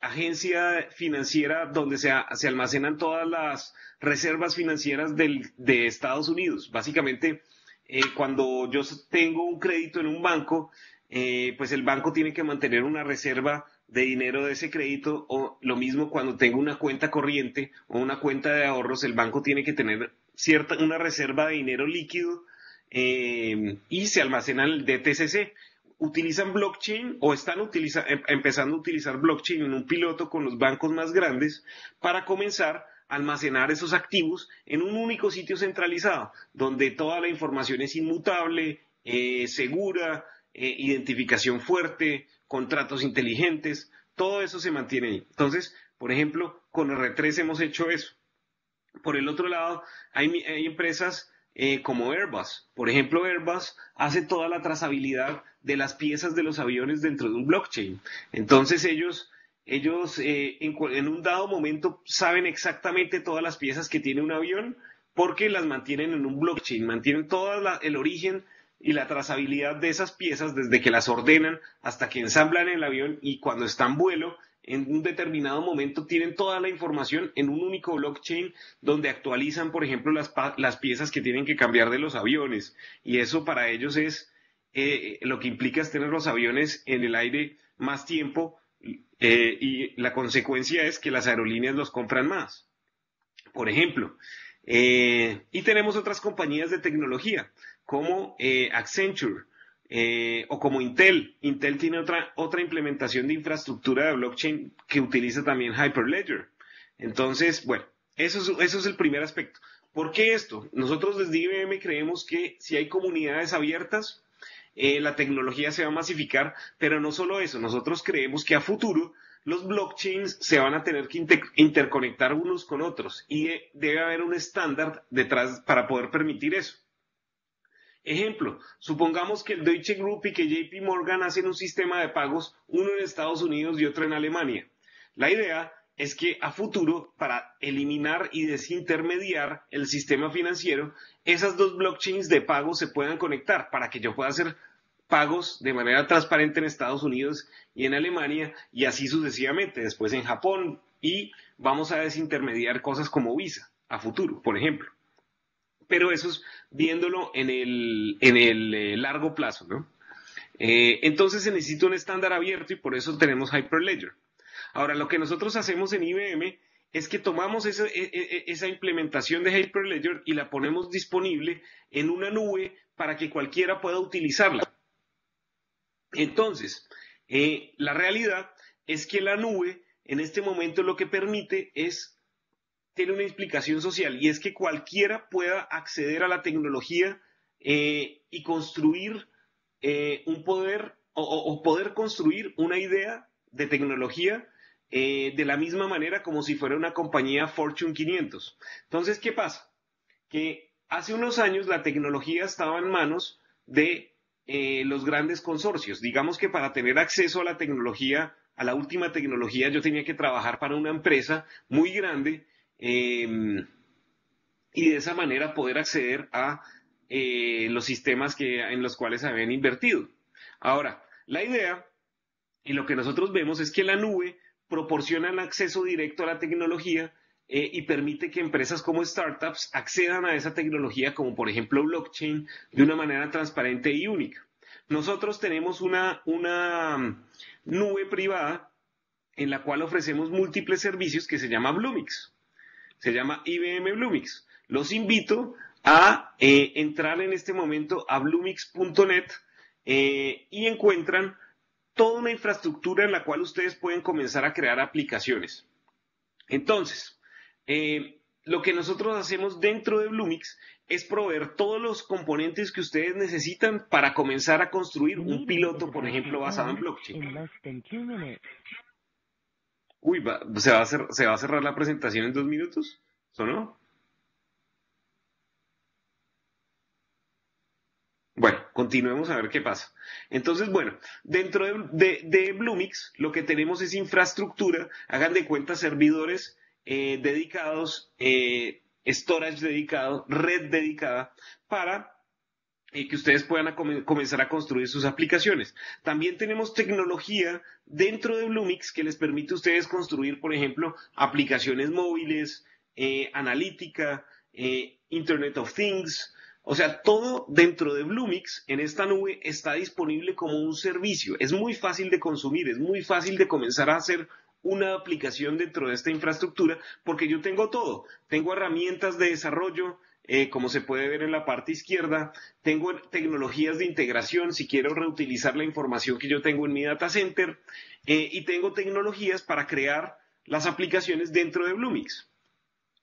agencia financiera donde se, se almacenan todas las reservas financieras del, de Estados Unidos. Básicamente, eh, cuando yo tengo un crédito en un banco, eh, pues el banco tiene que mantener una reserva de dinero de ese crédito, o lo mismo cuando tengo una cuenta corriente o una cuenta de ahorros, el banco tiene que tener cierta una reserva de dinero líquido eh, y se almacena el D T C C. Utilizan blockchain o están utiliza, em, empezando a utilizar blockchain en un piloto con los bancos más grandes para comenzar a almacenar esos activos en un único sitio centralizado, donde toda la información es inmutable, eh, segura, eh, identificación fuerte, contratos inteligentes, todo eso se mantiene ahí. Entonces, por ejemplo, con R tres hemos hecho eso. Por el otro lado, hay, hay empresas eh, como Airbus. Por ejemplo, Airbus hace toda la trazabilidad de las piezas de los aviones dentro de un blockchain. Entonces ellos, ellos eh, en, en un dado momento saben exactamente todas las piezas que tiene un avión porque las mantienen en un blockchain, mantienen todo la, el origen y la trazabilidad de esas piezas desde que las ordenan hasta que ensamblan el avión, y cuando está en vuelo, en un determinado momento tienen toda la información en un único blockchain donde actualizan, por ejemplo, las, las piezas que tienen que cambiar de los aviones. Y eso para ellos es eh, lo que implica es tener los aviones en el aire más tiempo eh, y la consecuencia es que las aerolíneas los compran más, por ejemplo. Eh, y tenemos otras compañías de tecnología como eh, Accenture eh, o como Intel. Intel tiene otra, otra implementación de infraestructura de blockchain que utiliza también Hyperledger. Entonces, bueno, eso es, eso es el primer aspecto. ¿Por qué esto? Nosotros desde I B M creemos que si hay comunidades abiertas, eh, la tecnología se va a masificar, pero no solo eso. Nosotros creemos que a futuro los blockchains se van a tener que inter interconectar unos con otros y de debe haber un estándar detrás para poder permitir eso. Ejemplo, supongamos que el Deutsche Group y que J P Morgan hacen un sistema de pagos, uno en Estados Unidos y otro en Alemania. La idea es que a futuro, para eliminar y desintermediar el sistema financiero, esas dos blockchains de pagos se puedan conectar para que yo pueda hacer pagos de manera transparente en Estados Unidos y en Alemania, y así sucesivamente, después en Japón, y vamos a desintermediar cosas como Visa a futuro, por ejemplo. Pero eso es viéndolo en el, en el eh, largo plazo, ¿no? Eh, entonces se necesita un estándar abierto y por eso tenemos Hyperledger. Ahora, lo que nosotros hacemos en I B M es que tomamos esa, esa implementación de Hyperledger y la ponemos disponible en una nube para que cualquiera pueda utilizarla. Entonces, eh, la realidad es que la nube en este momento lo que permite es, tiene una implicación social, y es que cualquiera pueda acceder a la tecnología eh, y construir eh, un poder o, o poder construir una idea de tecnología eh, de la misma manera como si fuera una compañía Fortune quinientos. Entonces, ¿qué pasa? Que hace unos años la tecnología estaba en manos de Eh, los grandes consorcios. Digamos que para tener acceso a la tecnología, a la última tecnología, yo tenía que trabajar para una empresa muy grande eh, y de esa manera poder acceder a eh, los sistemas que, en los cuales habían invertido. Ahora, la idea y lo que nosotros vemos es que la nube proporciona el acceso directo a la tecnología Eh, y permite que empresas como startups accedan a esa tecnología, como por ejemplo blockchain, de una manera transparente y única. Nosotros tenemos una, una nube privada en la cual ofrecemos múltiples servicios que se llama Bluemix. Se llama I B M Bluemix. Los invito a eh, entrar en este momento a bluemix punto net eh, y encuentran toda una infraestructura en la cual ustedes pueden comenzar a crear aplicaciones. Entonces, Eh, lo que nosotros hacemos dentro de Bluemix es proveer todos los componentes que ustedes necesitan para comenzar a construir un piloto, por ejemplo, basado en blockchain. Uy, va, ¿se, va a hacer, ¿se va a cerrar la presentación en dos minutos? ¿Sonó? Bueno, continuemos a ver qué pasa. Entonces, bueno, dentro de, de, de Bluemix lo que tenemos es infraestructura, hagan de cuenta servidores Eh, dedicados eh, storage dedicado, red dedicada, para eh, que ustedes puedan a com- comenzar a construir sus aplicaciones. También tenemos tecnología dentro de Bluemix que les permite a ustedes construir, por ejemplo, aplicaciones móviles, eh, analítica, eh, Internet of Things. O sea, todo dentro de Bluemix en esta nube está disponible como un servicio. Es muy fácil de consumir, es muy fácil de comenzar a hacer una aplicación dentro de esta infraestructura, porque yo tengo todo. Tengo herramientas de desarrollo, eh, como se puede ver en la parte izquierda. Tengo tecnologías de integración, si quiero reutilizar la información que yo tengo en mi data center. Eh, y tengo tecnologías para crear las aplicaciones dentro de Bluemix.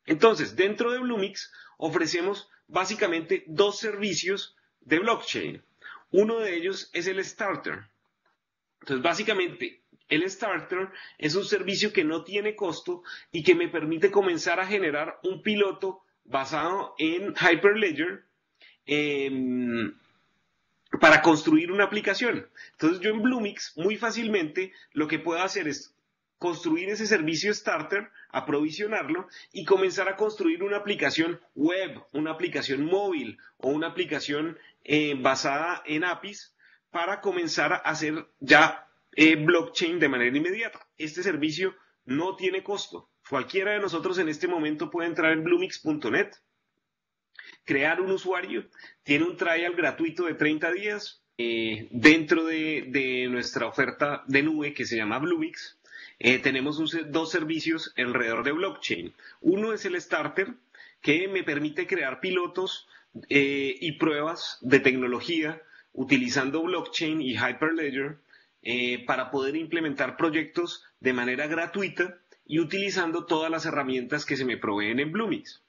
Entonces, dentro de Bluemix ofrecemos básicamente dos servicios de blockchain. Uno de ellos es el Starter. Entonces, básicamente, el Starter es un servicio que no tiene costo y que me permite comenzar a generar un piloto basado en Hyperledger eh, para construir una aplicación. Entonces yo en Bluemix muy fácilmente lo que puedo hacer es construir ese servicio Starter, aprovisionarlo y comenzar a construir una aplicación web, una aplicación móvil o una aplicación eh, basada en A P Is para comenzar a hacer ya Eh, blockchain de manera inmediata. Este servicio no tiene costo. Cualquiera de nosotros en este momento puede entrar en bluemix punto net, crear un usuario, tiene un trial gratuito de treinta días eh, dentro de, de nuestra oferta de nube que se llama Bluemix. Eh, tenemos un, dos servicios alrededor de blockchain. Uno es el Starter, que me permite crear pilotos eh, y pruebas de tecnología utilizando blockchain y Hyperledger, Eh, para poder implementar proyectos de manera gratuita y utilizando todas las herramientas que se me proveen en Bluemix.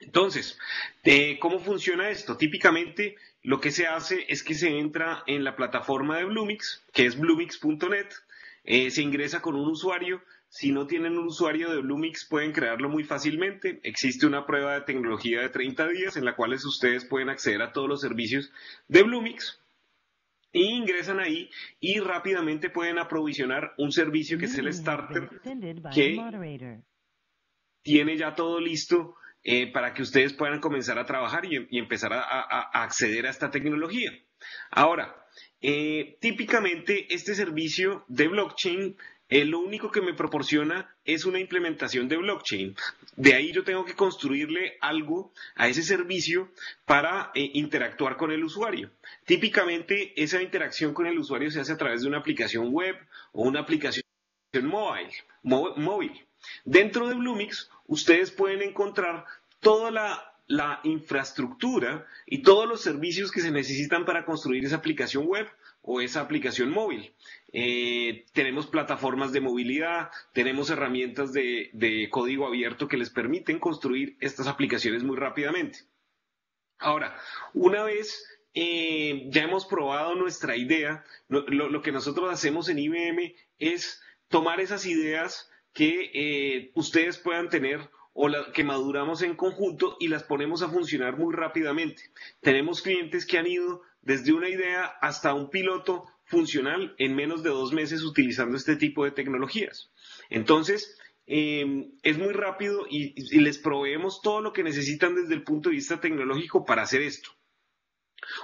Entonces, eh, ¿cómo funciona esto? Típicamente lo que se hace es que se entra en la plataforma de Bluemix, que es bluemix punto net, eh, se ingresa con un usuario. Si no tienen un usuario de Bluemix, pueden crearlo muy fácilmente. Existe una prueba de tecnología de treinta días en la cual ustedes pueden acceder a todos los servicios de Bluemix. E ingresan ahí y rápidamente pueden aprovisionar un servicio que es el Starter, que tiene ya todo listo eh, para que ustedes puedan comenzar a trabajar y, y empezar a, a, a acceder a esta tecnología. Ahora, eh, típicamente este servicio de blockchain eh, lo único que me proporciona es una implementación de blockchain. De ahí yo tengo que construirle algo a ese servicio para eh, interactuar con el usuario. Típicamente esa interacción con el usuario se hace a través de una aplicación web o una aplicación móvil. móvil. Dentro de Bluemix ustedes pueden encontrar toda la, la infraestructura y todos los servicios que se necesitan para construir esa aplicación web o esa aplicación móvil. Eh, tenemos plataformas de movilidad, tenemos herramientas de, de código abierto que les permiten construir estas aplicaciones muy rápidamente. Ahora, una vez Eh, ya hemos probado nuestra idea, lo, lo, lo que nosotros hacemos en I B M es tomar esas ideas que eh, ustedes puedan tener o la, que maduramos en conjunto y las ponemos a funcionar muy rápidamente. Tenemos clientes que han ido desde una idea hasta un piloto funcional en menos de dos meses utilizando este tipo de tecnologías. Entonces, Eh, es muy rápido y, y les proveemos todo lo que necesitan desde el punto de vista tecnológico para hacer esto.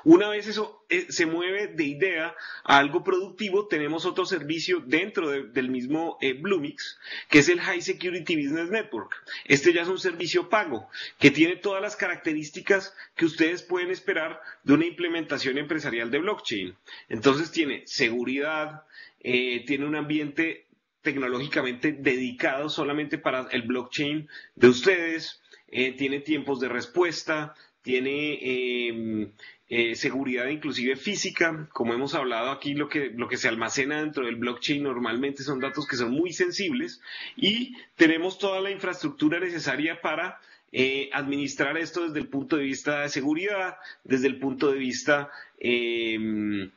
Una vez eso se mueve de idea a algo productivo, tenemos otro servicio dentro de, del mismo eh, Bluemix, que es el High Security Business Network. Este ya es un servicio pago, que tiene todas las características que ustedes pueden esperar de una implementación empresarial de blockchain. Entonces tiene seguridad, eh, tiene un ambiente tecnológicamente dedicado solamente para el blockchain de ustedes, eh, tiene tiempos de respuesta, tiene eh, eh, seguridad inclusive física. Como hemos hablado aquí, lo que, lo que se almacena dentro del blockchain normalmente son datos que son muy sensibles, y tenemos toda la infraestructura necesaria para eh, administrar esto desde el punto de vista de seguridad, desde el punto de vista eh,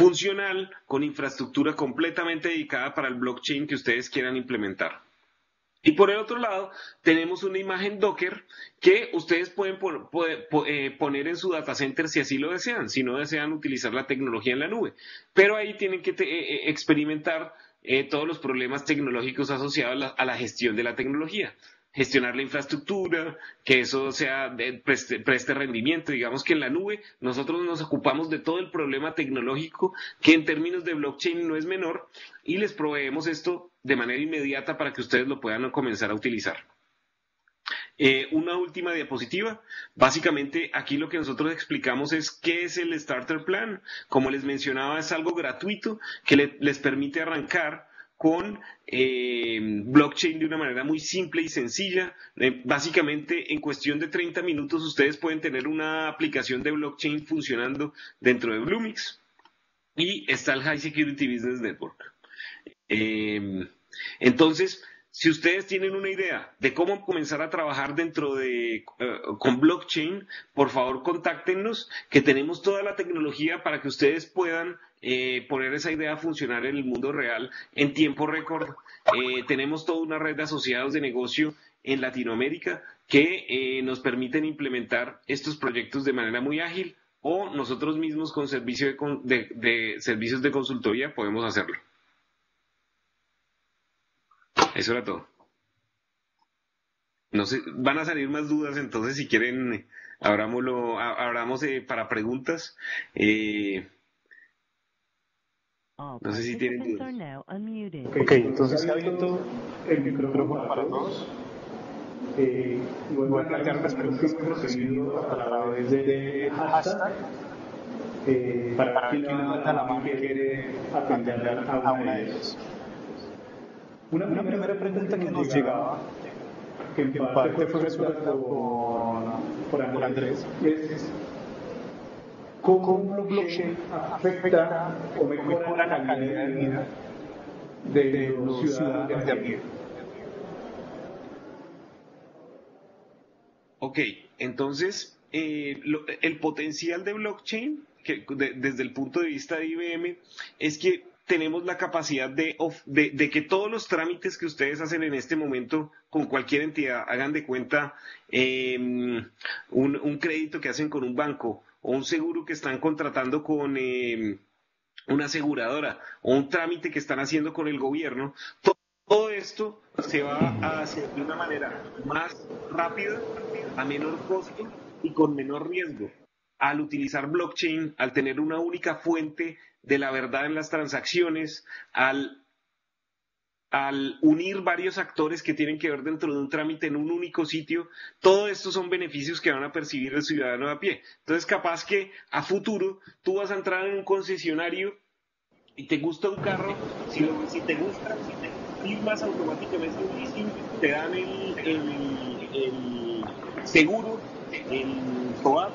funcional, con infraestructura completamente dedicada para el blockchain que ustedes quieran implementar. Y por el otro lado, tenemos una imagen Docker que ustedes pueden por, poder, eh, poner en su data center si así lo desean, si no desean utilizar la tecnología en la nube. Pero ahí tienen que te, eh, experimentar eh, todos los problemas tecnológicos asociados a la, a la gestión de la tecnología. gestionar la infraestructura, que eso sea preste, preste rendimiento. Digamos que en la nube nosotros nos ocupamos de todo el problema tecnológico, que en términos de blockchain no es menor, y les proveemos esto de manera inmediata para que ustedes lo puedan comenzar a utilizar. Eh, una última diapositiva. Básicamente aquí lo que nosotros explicamos es qué es el Starter Plan. Como les mencionaba, es algo gratuito que le, les permite arrancar con eh, blockchain de una manera muy simple y sencilla. Eh, básicamente, en cuestión de treinta minutos ustedes pueden tener una aplicación de blockchain funcionando dentro de Bluemix, y está el High Security Business Network. Eh, entonces, si ustedes tienen una idea de cómo comenzar a trabajar dentro de uh, con blockchain, por favor contáctennos, que tenemos toda la tecnología para que ustedes puedan eh, poner esa idea a funcionar en el mundo real en tiempo récord. Eh, tenemos toda una red de asociados de negocio en Latinoamérica que eh, nos permiten implementar estos proyectos de manera muy ágil, o nosotros mismos con servicio de, de, de servicios de consultoría podemos hacerlo. Eso era todo. No sé, van a salir más dudas, entonces si quieren abrámoslo, abramos eh, para preguntas. Eh, no sé si tienen dudas. Ok, entonces abierto el micrófono para todos. Eh, voy a plantear las preguntas procediendo a través de hashtag. Eh, para, para quien levanta la mano que quiere atender a una de ellas. Una, una primera pregunta que nos llegaba, que en parte fue resuelta por, por Andrés, es ¿cómo blockchain afecta o mejora la calidad de vida de los ciudadanos de a pie? Ok, entonces eh, lo, el potencial de blockchain, que de, desde el punto de vista de I B M, es que tenemos la capacidad de, de, de que todos los trámites que ustedes hacen en este momento con cualquier entidad, hagan de cuenta eh, un, un crédito que hacen con un banco, o un seguro que están contratando con eh, una aseguradora, o un trámite que están haciendo con el gobierno, todo, todo esto se va a hacer de una manera más rápida, a menor costo y con menor riesgo. Al utilizar blockchain, al tener una única fuente de la verdad en las transacciones, al, al unir varios actores que tienen que ver dentro de un trámite en un único sitio, todo esto son beneficios que van a percibir el ciudadano de a pie. Entonces, capaz que a futuro tú vas a entrar en un concesionario y te gusta un carro, si, lo, si te gusta, si te firmas automáticamente un leasing, te dan el, el, el seguro, el T O A P,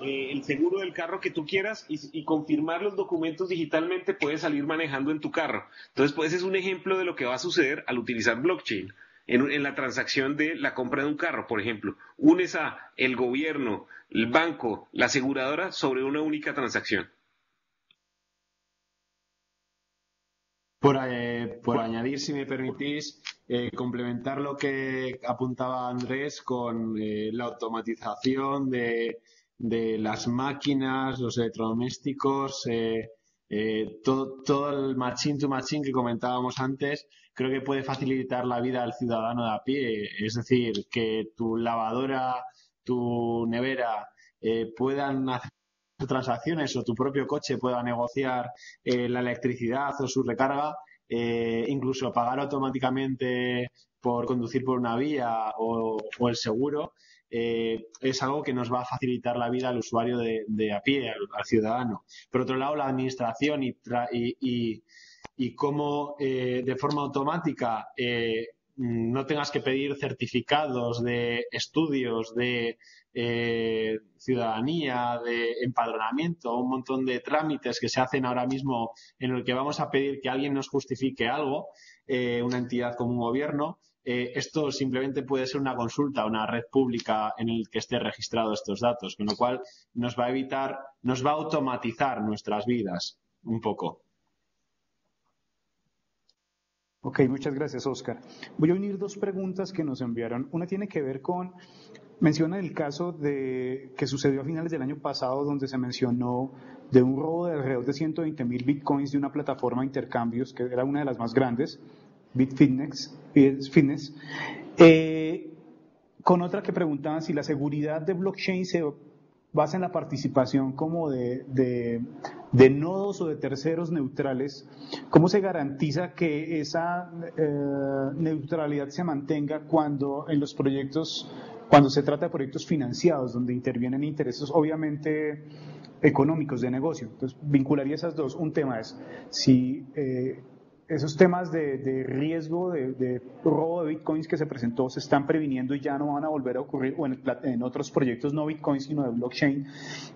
Eh, el seguro del carro que tú quieras, y, y confirmar los documentos digitalmente, puedes salir manejando en tu carro. Entonces, pues, es un ejemplo de lo que va a suceder al utilizar blockchain en, en la transacción de la compra de un carro, por ejemplo. Unes a el gobierno, el banco, la aseguradora sobre una única transacción. Por, eh, por añadir, si me permitís, eh, complementar lo que apuntaba Andrés con eh, la automatización de... de las máquinas, los electrodomésticos, eh, eh, todo, todo el machine to machine que comentábamos antes, creo que puede facilitar la vida al ciudadano de a pie. Es decir, que tu lavadora, tu nevera eh, puedan hacer transacciones, o tu propio coche pueda negociar eh, la electricidad o su recarga, eh, incluso pagar automáticamente por conducir por una vía o, o el seguro. Eh, es algo que nos va a facilitar la vida al usuario de, de a pie, al, al ciudadano. Por otro lado, la administración y, tra y, y, y cómo eh, de forma automática eh, no tengas que pedir certificados de estudios, de eh, ciudadanía, de empadronamiento, un montón de trámites que se hacen ahora mismo en el que vamos a pedir que alguien nos justifique algo, eh, una entidad como un gobierno. Eh, esto simplemente puede ser una consulta a una red pública en el que esté registrado estos datos, con lo cual nos va a evitar, nos va a automatizar nuestras vidas un poco. Ok, muchas gracias, Óscar. Voy a unir dos preguntas que nos enviaron. Una tiene que ver con, menciona el caso de que sucedió a finales del año pasado, donde se mencionó de un robo de alrededor de ciento veinte mil bitcoins de una plataforma de intercambios, que era una de las más grandes, Bitfinex, Fitness, eh, con otra que preguntaban si la seguridad de blockchain se basa en la participación como de, de, de nodos o de terceros neutrales. ¿Cómo se garantiza que esa eh, neutralidad se mantenga cuando en los proyectos, cuando se trata de proyectos financiados, donde intervienen intereses obviamente económicos de negocio? Entonces, vincularía esas dos. Un tema es si eh, esos temas de, de riesgo, de, de robo de bitcoins que se presentó, se están previniendo y ya no van a volver a ocurrir, o en, en otros proyectos no bitcoins sino de blockchain,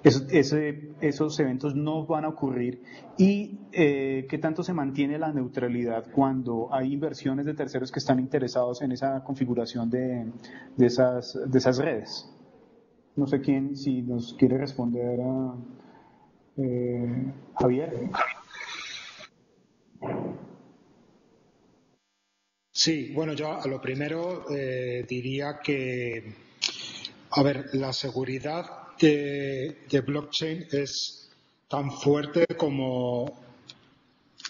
eso, ese, esos eventos no van a ocurrir. Y eh, qué tanto se mantiene la neutralidad cuando hay inversiones de terceros que están interesados en esa configuración de, de, esas, de esas redes. No sé quién, si nos quiere responder a eh, Javier. Sí, bueno, yo a lo primero eh, diría que, a ver, la seguridad de, de blockchain es tan fuerte como,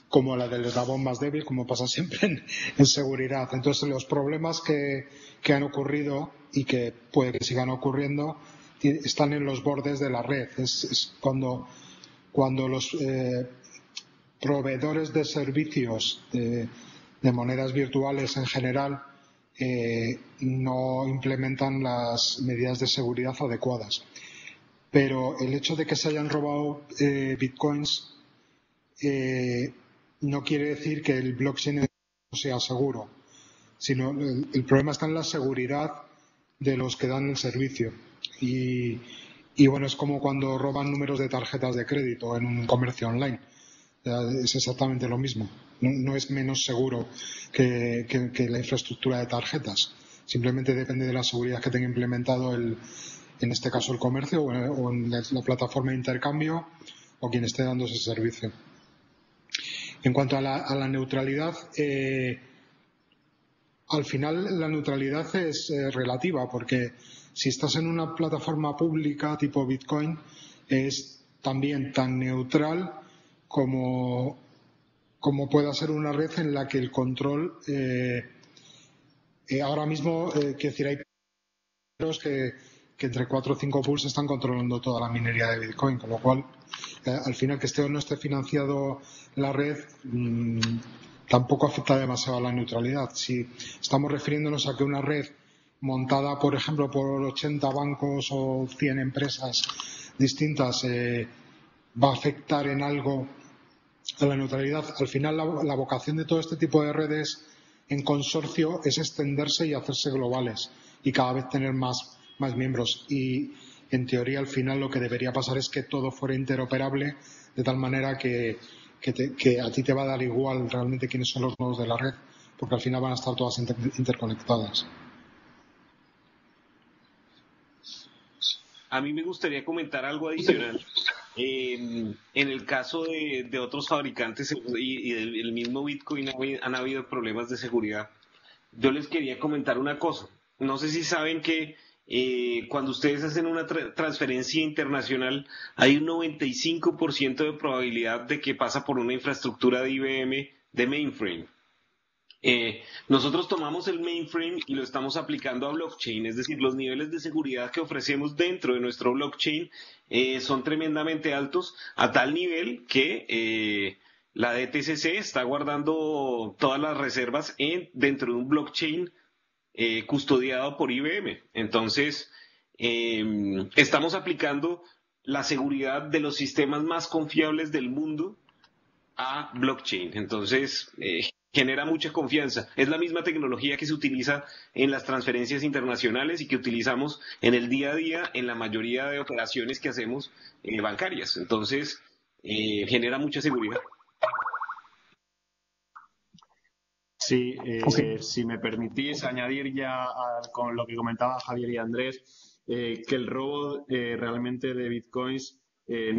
como la del eslabón más débil, como pasa siempre en, en seguridad. Entonces, los problemas que, que han ocurrido y que puede que sigan ocurriendo están en los bordes de la red. Es, es cuando, cuando los eh, proveedores de servicios de, de monedas virtuales en general eh, no implementan las medidas de seguridad adecuadas. Pero el hecho de que se hayan robado eh, bitcoins eh, no quiere decir que el blockchain no sea seguro, sino el, el problema está en la seguridad de los que dan el servicio. Y, y bueno, es como cuando roban números de tarjetas de crédito en un comercio online. Es exactamente lo mismo. No, no es menos seguro que, que, que la infraestructura de tarjetas. Simplemente depende de la seguridad que tenga implementado, el, en este caso, el comercio o, o en la, la plataforma de intercambio o quien esté dando ese servicio. En cuanto a la, a la neutralidad, eh, al final la neutralidad es eh, relativa, porque si estás en una plataforma pública tipo Bitcoin, es también tan neutral como, como pueda ser una red en la que el control eh, eh, ahora mismo, eh, quiero decir, hay que, que entre cuatro o cinco pools están controlando toda la minería de Bitcoin, con lo cual eh, al final que esté o no esté financiado la red mmm, tampoco afecta demasiado a la neutralidad. Si estamos refiriéndonos a que una red montada, por ejemplo, por ochenta bancos o cien empresas distintas eh, va a afectar en algo a la neutralidad, al final la, la vocación de todo este tipo de redes en consorcio es extenderse y hacerse globales y cada vez tener más, más miembros. Y en teoría al final lo que debería pasar es que todo fuera interoperable de tal manera que, que, te, que a ti te va a dar igual realmente quiénes son los nodos de la red, porque al final van a estar todas inter, interconectadas. A mí me gustaría comentar algo adicional. Eh, en el caso de, de otros fabricantes y, y del el mismo Bitcoin han habido problemas de seguridad. Yo les quería comentar una cosa. No sé si saben que eh, cuando ustedes hacen una tra transferencia internacional hay un noventa y cinco por ciento de probabilidad de que pasa por una infraestructura de I B M de mainframe. Eh, nosotros tomamos el mainframe y lo estamos aplicando a blockchain, es decir, los niveles de seguridad que ofrecemos dentro de nuestro blockchain eh, son tremendamente altos, a tal nivel que eh, la D T C C está guardando todas las reservas en, dentro de un blockchain eh, custodiado por I B M. Entonces, eh, estamos aplicando la seguridad de los sistemas más confiables del mundo a blockchain. Entonces, eh, genera mucha confianza. Es la misma tecnología que se utiliza en las transferencias internacionales y que utilizamos en el día a día en la mayoría de operaciones que hacemos eh, bancarias. Entonces, eh, genera mucha seguridad. Sí, eh, okay. Si me permitís añadir ya a, con lo que comentaba Javier y Andrés, eh, que el robo eh, realmente de bitcoins eh,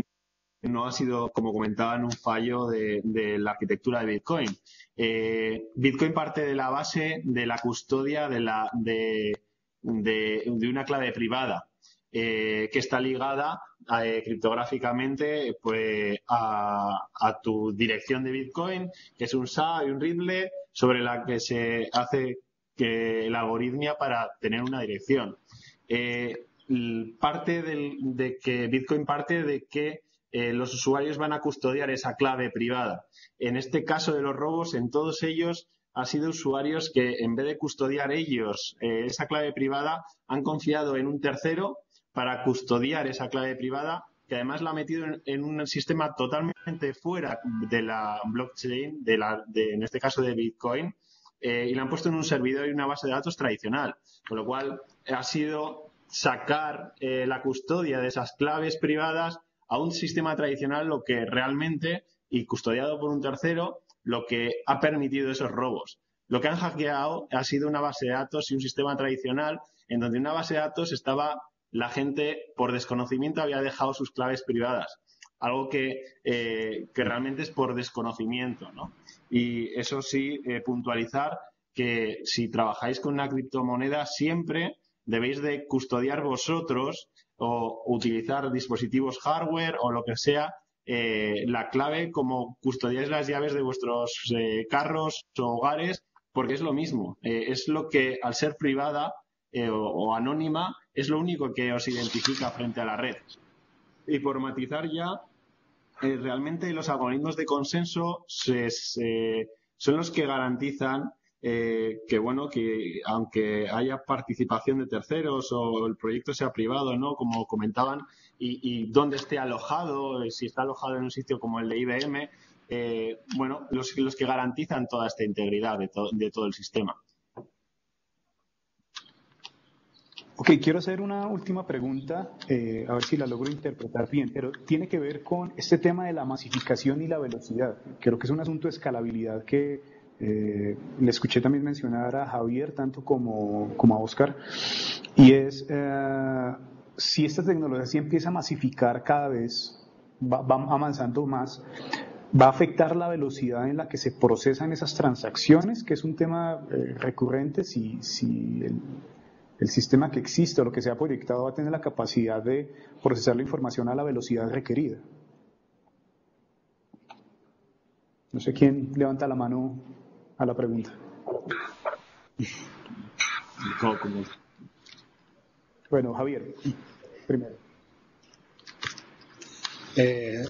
no ha sido, como comentaban, un fallo de, de la arquitectura de Bitcoin. Eh, Bitcoin parte de la base de la custodia de, la, de, de, de una clave privada eh, que está ligada a, eh, criptográficamente pues, a, a tu dirección de Bitcoin, que es un S A y un Ripple, sobre la que se hace que la algoritmia para tener una dirección. Eh, parte del, de que Bitcoin parte de que eh, los usuarios van a custodiar esa clave privada. En este caso de los robos, en todos ellos ha sido usuarios que en vez de custodiar ellos eh, esa clave privada, han confiado en un tercero para custodiar esa clave privada, que además la ha metido en, en un sistema totalmente fuera de la blockchain, de la, de, en este caso de Bitcoin, eh, y la han puesto en un servidor y una base de datos tradicional. Con lo cual ha sido sacar eh, la custodia de esas claves privadas a un sistema tradicional, lo que realmente, y custodiado por un tercero, lo que ha permitido esos robos. Lo que han hackeado ha sido una base de datos y un sistema tradicional en donde una base de datos estaba... La gente, por desconocimiento, había dejado sus claves privadas, algo que, eh, que realmente es por desconocimiento, ¿no? Y eso sí, eh, puntualizar que si trabajáis con una criptomoneda, siempre debéis de custodiar vosotros o utilizar dispositivos hardware o lo que sea, eh, la clave, como custodiáis las llaves de vuestros eh, carros o hogares, porque es lo mismo. Eh, es lo que, al ser privada, Eh, o, o anónima, es lo único que os identifica frente a la red. Y por matizar ya, eh, realmente los algoritmos de consenso se, se, son los que garantizan eh, que, bueno, que aunque haya participación de terceros o el proyecto sea privado, ¿no?, como comentaban, y, y dónde esté alojado, si está alojado en un sitio como el de I B M, eh, bueno, los, los que garantizan toda esta integridad de, to- de todo el sistema. Ok, quiero hacer una última pregunta, eh, a ver si la logro interpretar bien, pero tiene que ver con este tema de la masificación y la velocidad. Creo que es un asunto de escalabilidad que eh, le escuché también mencionar a Javier, tanto como, como a Óscar, y es eh, si esta tecnología se empieza a masificar cada vez, va, va avanzando más, ¿va a afectar la velocidad en la que se procesan esas transacciones? Que es un tema eh, recurrente, si... si el, El sistema que existe o lo que sea proyectado va a tener la capacidad de procesar la información a la velocidad requerida. No sé quién levanta la mano a la pregunta. Bueno, Javier, primero. Eh,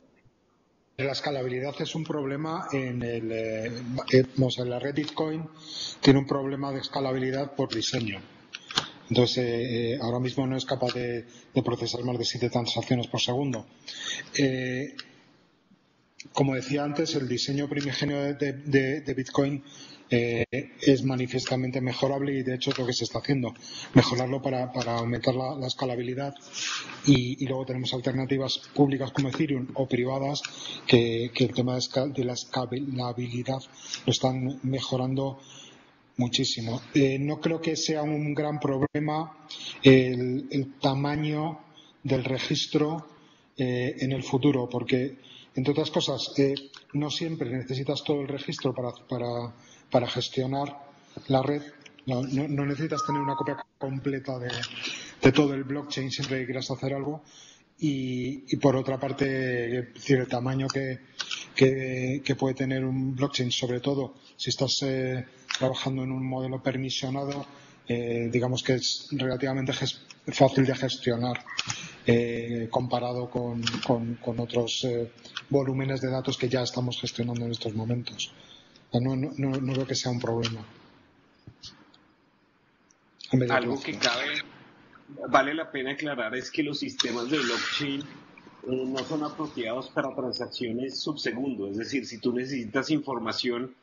la escalabilidad es un problema en, el, eh, en la red Bitcoin, tiene un problema de escalabilidad por diseño. Entonces, eh, ahora mismo no es capaz de, de procesar más de siete transacciones por segundo. Eh, como decía antes, el diseño primigenio de, de, de Bitcoin eh, es manifiestamente mejorable y, de hecho, es lo que se está haciendo. Mejorarlo para, para aumentar la, la escalabilidad y, y luego tenemos alternativas públicas como Ethereum o privadas que, que el tema de, de la escalabilidad lo están mejorando muchísimo. Eh, no creo que sea un gran problema el, el tamaño del registro eh, en el futuro, porque, entre otras cosas, eh, no siempre necesitas todo el registro para, para, para gestionar la red. No, no, no necesitas tener una copia completa de, de todo el blockchain siempre que quieras hacer algo. Y, y por otra parte, es decir, el tamaño que, que, que puede tener un blockchain, sobre todo si estás eh, trabajando en un modelo permisionado, eh, digamos que es relativamente fácil de gestionar eh, comparado con, con, con otros eh, volúmenes de datos que ya estamos gestionando en estos momentos. No, no, no, no creo que sea un problema. Algo que cabe... Vale la pena aclarar es que los sistemas de blockchain eh, no son apropiados para transacciones subsegundo. Es decir, si tú necesitas información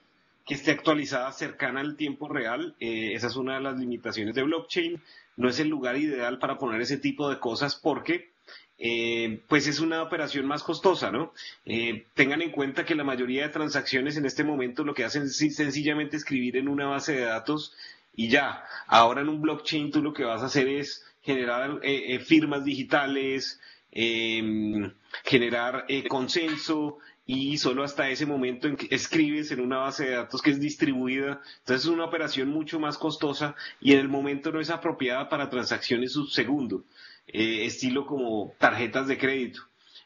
que esté actualizada cercana al tiempo real, eh, esa es una de las limitaciones de blockchain. No es el lugar ideal para poner ese tipo de cosas porque eh, pues es una operación más costosa, ¿no? Eh, tengan en cuenta que la mayoría de transacciones en este momento lo que hacen es sencillamente escribir en una base de datos y ya. Ahora en un blockchain tú lo que vas a hacer es generar eh, firmas digitales, eh, generar eh, consenso, y solo hasta ese momento en que escribes en una base de datos que es distribuida. Entonces es una operación mucho más costosa y en el momento no es apropiada para transacciones subsegundo, eh, estilo como tarjetas de crédito.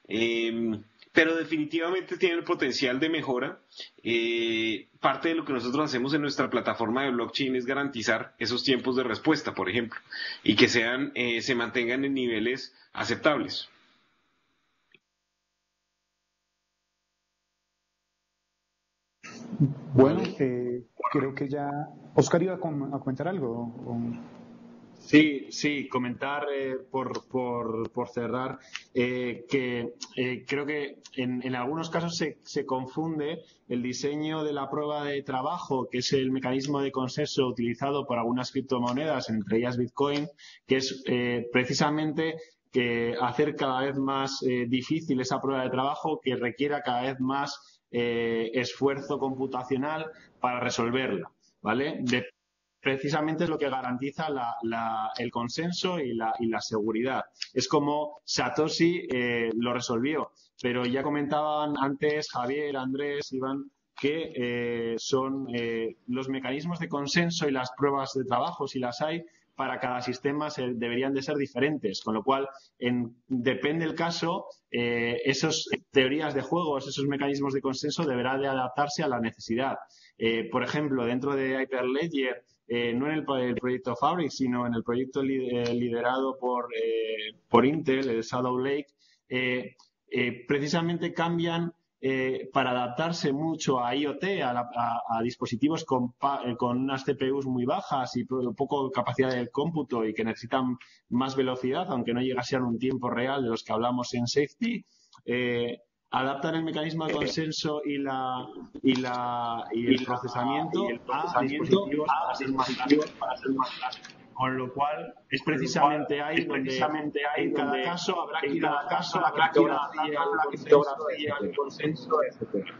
Eh, pero definitivamente tiene el potencial de mejora. Eh, parte de lo que nosotros hacemos en nuestra plataforma de blockchain es garantizar esos tiempos de respuesta, por ejemplo, y que sean eh, se mantengan en niveles aceptables. Bueno, eh, creo que ya... Óscar iba a comentar algo. O... Sí, sí, comentar eh, por, por, por cerrar eh, que eh, creo que en, en algunos casos se, se confunde el diseño de la prueba de trabajo, que es el mecanismo de consenso utilizado por algunas criptomonedas, entre ellas Bitcoin, que es eh, precisamente... que hacer cada vez más eh, difícil esa prueba de trabajo que requiera cada vez más eh, esfuerzo computacional para resolverla, ¿vale? De, precisamente es lo que garantiza la, la, el consenso y la, y la seguridad. Es como Satoshi eh, lo resolvió, pero ya comentaban antes Javier, Andrés, Iván, que eh, son eh, los mecanismos de consenso y las pruebas de trabajo, si las hay, para cada sistema se deberían de ser diferentes, con lo cual, en, depende del caso, eh, esas teorías de juegos, esos mecanismos de consenso deberán de adaptarse a la necesidad. Eh, por ejemplo, dentro de Hyperledger, eh, no en el, el proyecto Fabric, sino en el proyecto li, eh, liderado por, eh, por Intel, el Shadow Lake, eh, eh, precisamente cambian Eh, para adaptarse mucho a IoT, a, la, a, a dispositivos con, pa, eh, con unas C P Us muy bajas y poco capacidad de cómputo y que necesitan más velocidad, aunque no llegase a un tiempo real de los que hablamos en safety, eh, adaptan el mecanismo de consenso y, la, y, la, y, el, y, procesamiento la, y el procesamiento a dispositivos para hacer más rápido. Con lo cual, es precisamente cual, ahí es precisamente donde, ahí en cada donde, caso, habrá que ir a la caso, la criptografía, la criptografía, el consenso, etcétera.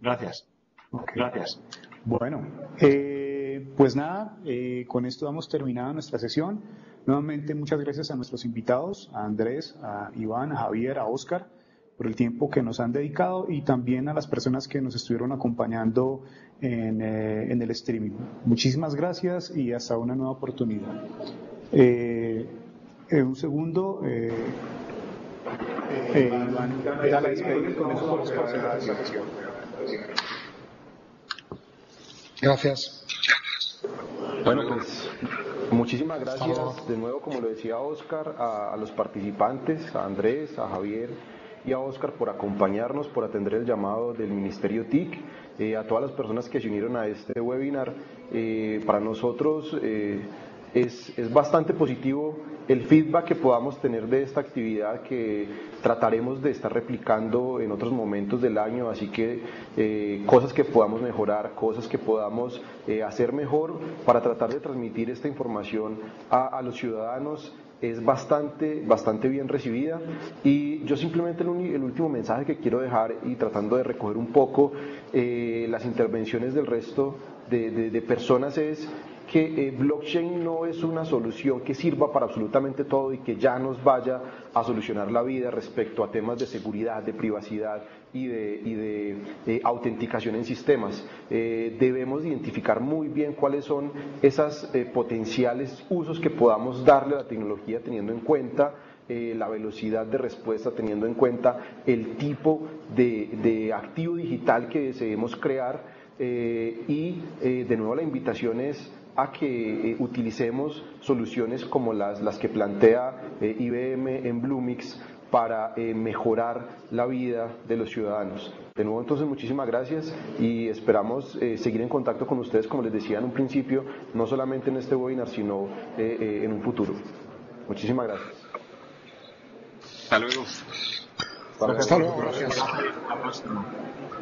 Gracias. Okay. Gracias. Bueno, eh, pues nada, eh, con esto damos terminada nuestra sesión. Nuevamente, muchas gracias a nuestros invitados, a Andrés, a Iván, a Javier, a Óscar, por el tiempo que nos han dedicado y también a las personas que nos estuvieron acompañando en, eh, en el streaming. Muchísimas gracias y hasta una nueva oportunidad. Eh, en un segundo, eh, eh, Iván, ya la despedimos, con eso vamos a pasar a la sesión. Gracias. Bueno, pues muchísimas gracias de nuevo, como lo decía Óscar, a, a los participantes, a Andrés, a Javier y a Óscar por acompañarnos, por atender el llamado del Ministerio T I C, eh, a todas las personas que se unieron a este webinar. Eh, para nosotros eh, es, es bastante positivo el feedback que podamos tener de esta actividad, que trataremos de estar replicando en otros momentos del año, así que eh, cosas que podamos mejorar, cosas que podamos eh, hacer mejor para tratar de transmitir esta información a, a los ciudadanos, es bastante, bastante bien recibida. Y yo simplemente el, un, el último mensaje que quiero dejar, y tratando de recoger un poco eh, las intervenciones del resto de, de, de personas, es que eh, blockchain no es una solución que sirva para absolutamente todo y que ya nos vaya a solucionar la vida respecto a temas de seguridad, de privacidad y de, y de eh, autenticación en sistemas. Eh, debemos identificar muy bien cuáles son esos eh, potenciales usos que podamos darle a la tecnología, teniendo en cuenta Eh, la velocidad de respuesta, teniendo en cuenta el tipo de, de activo digital que deseemos crear, eh, y eh, de nuevo la invitación es a que eh, utilicemos soluciones como las, las que plantea eh, I B M en Bluemix para eh, mejorar la vida de los ciudadanos. De nuevo, entonces, muchísimas gracias y esperamos eh, seguir en contacto con ustedes, como les decía en un principio, no solamente en este webinar, sino eh, eh, en un futuro. Muchísimas gracias. Hasta luego. Hasta luego. Gracias.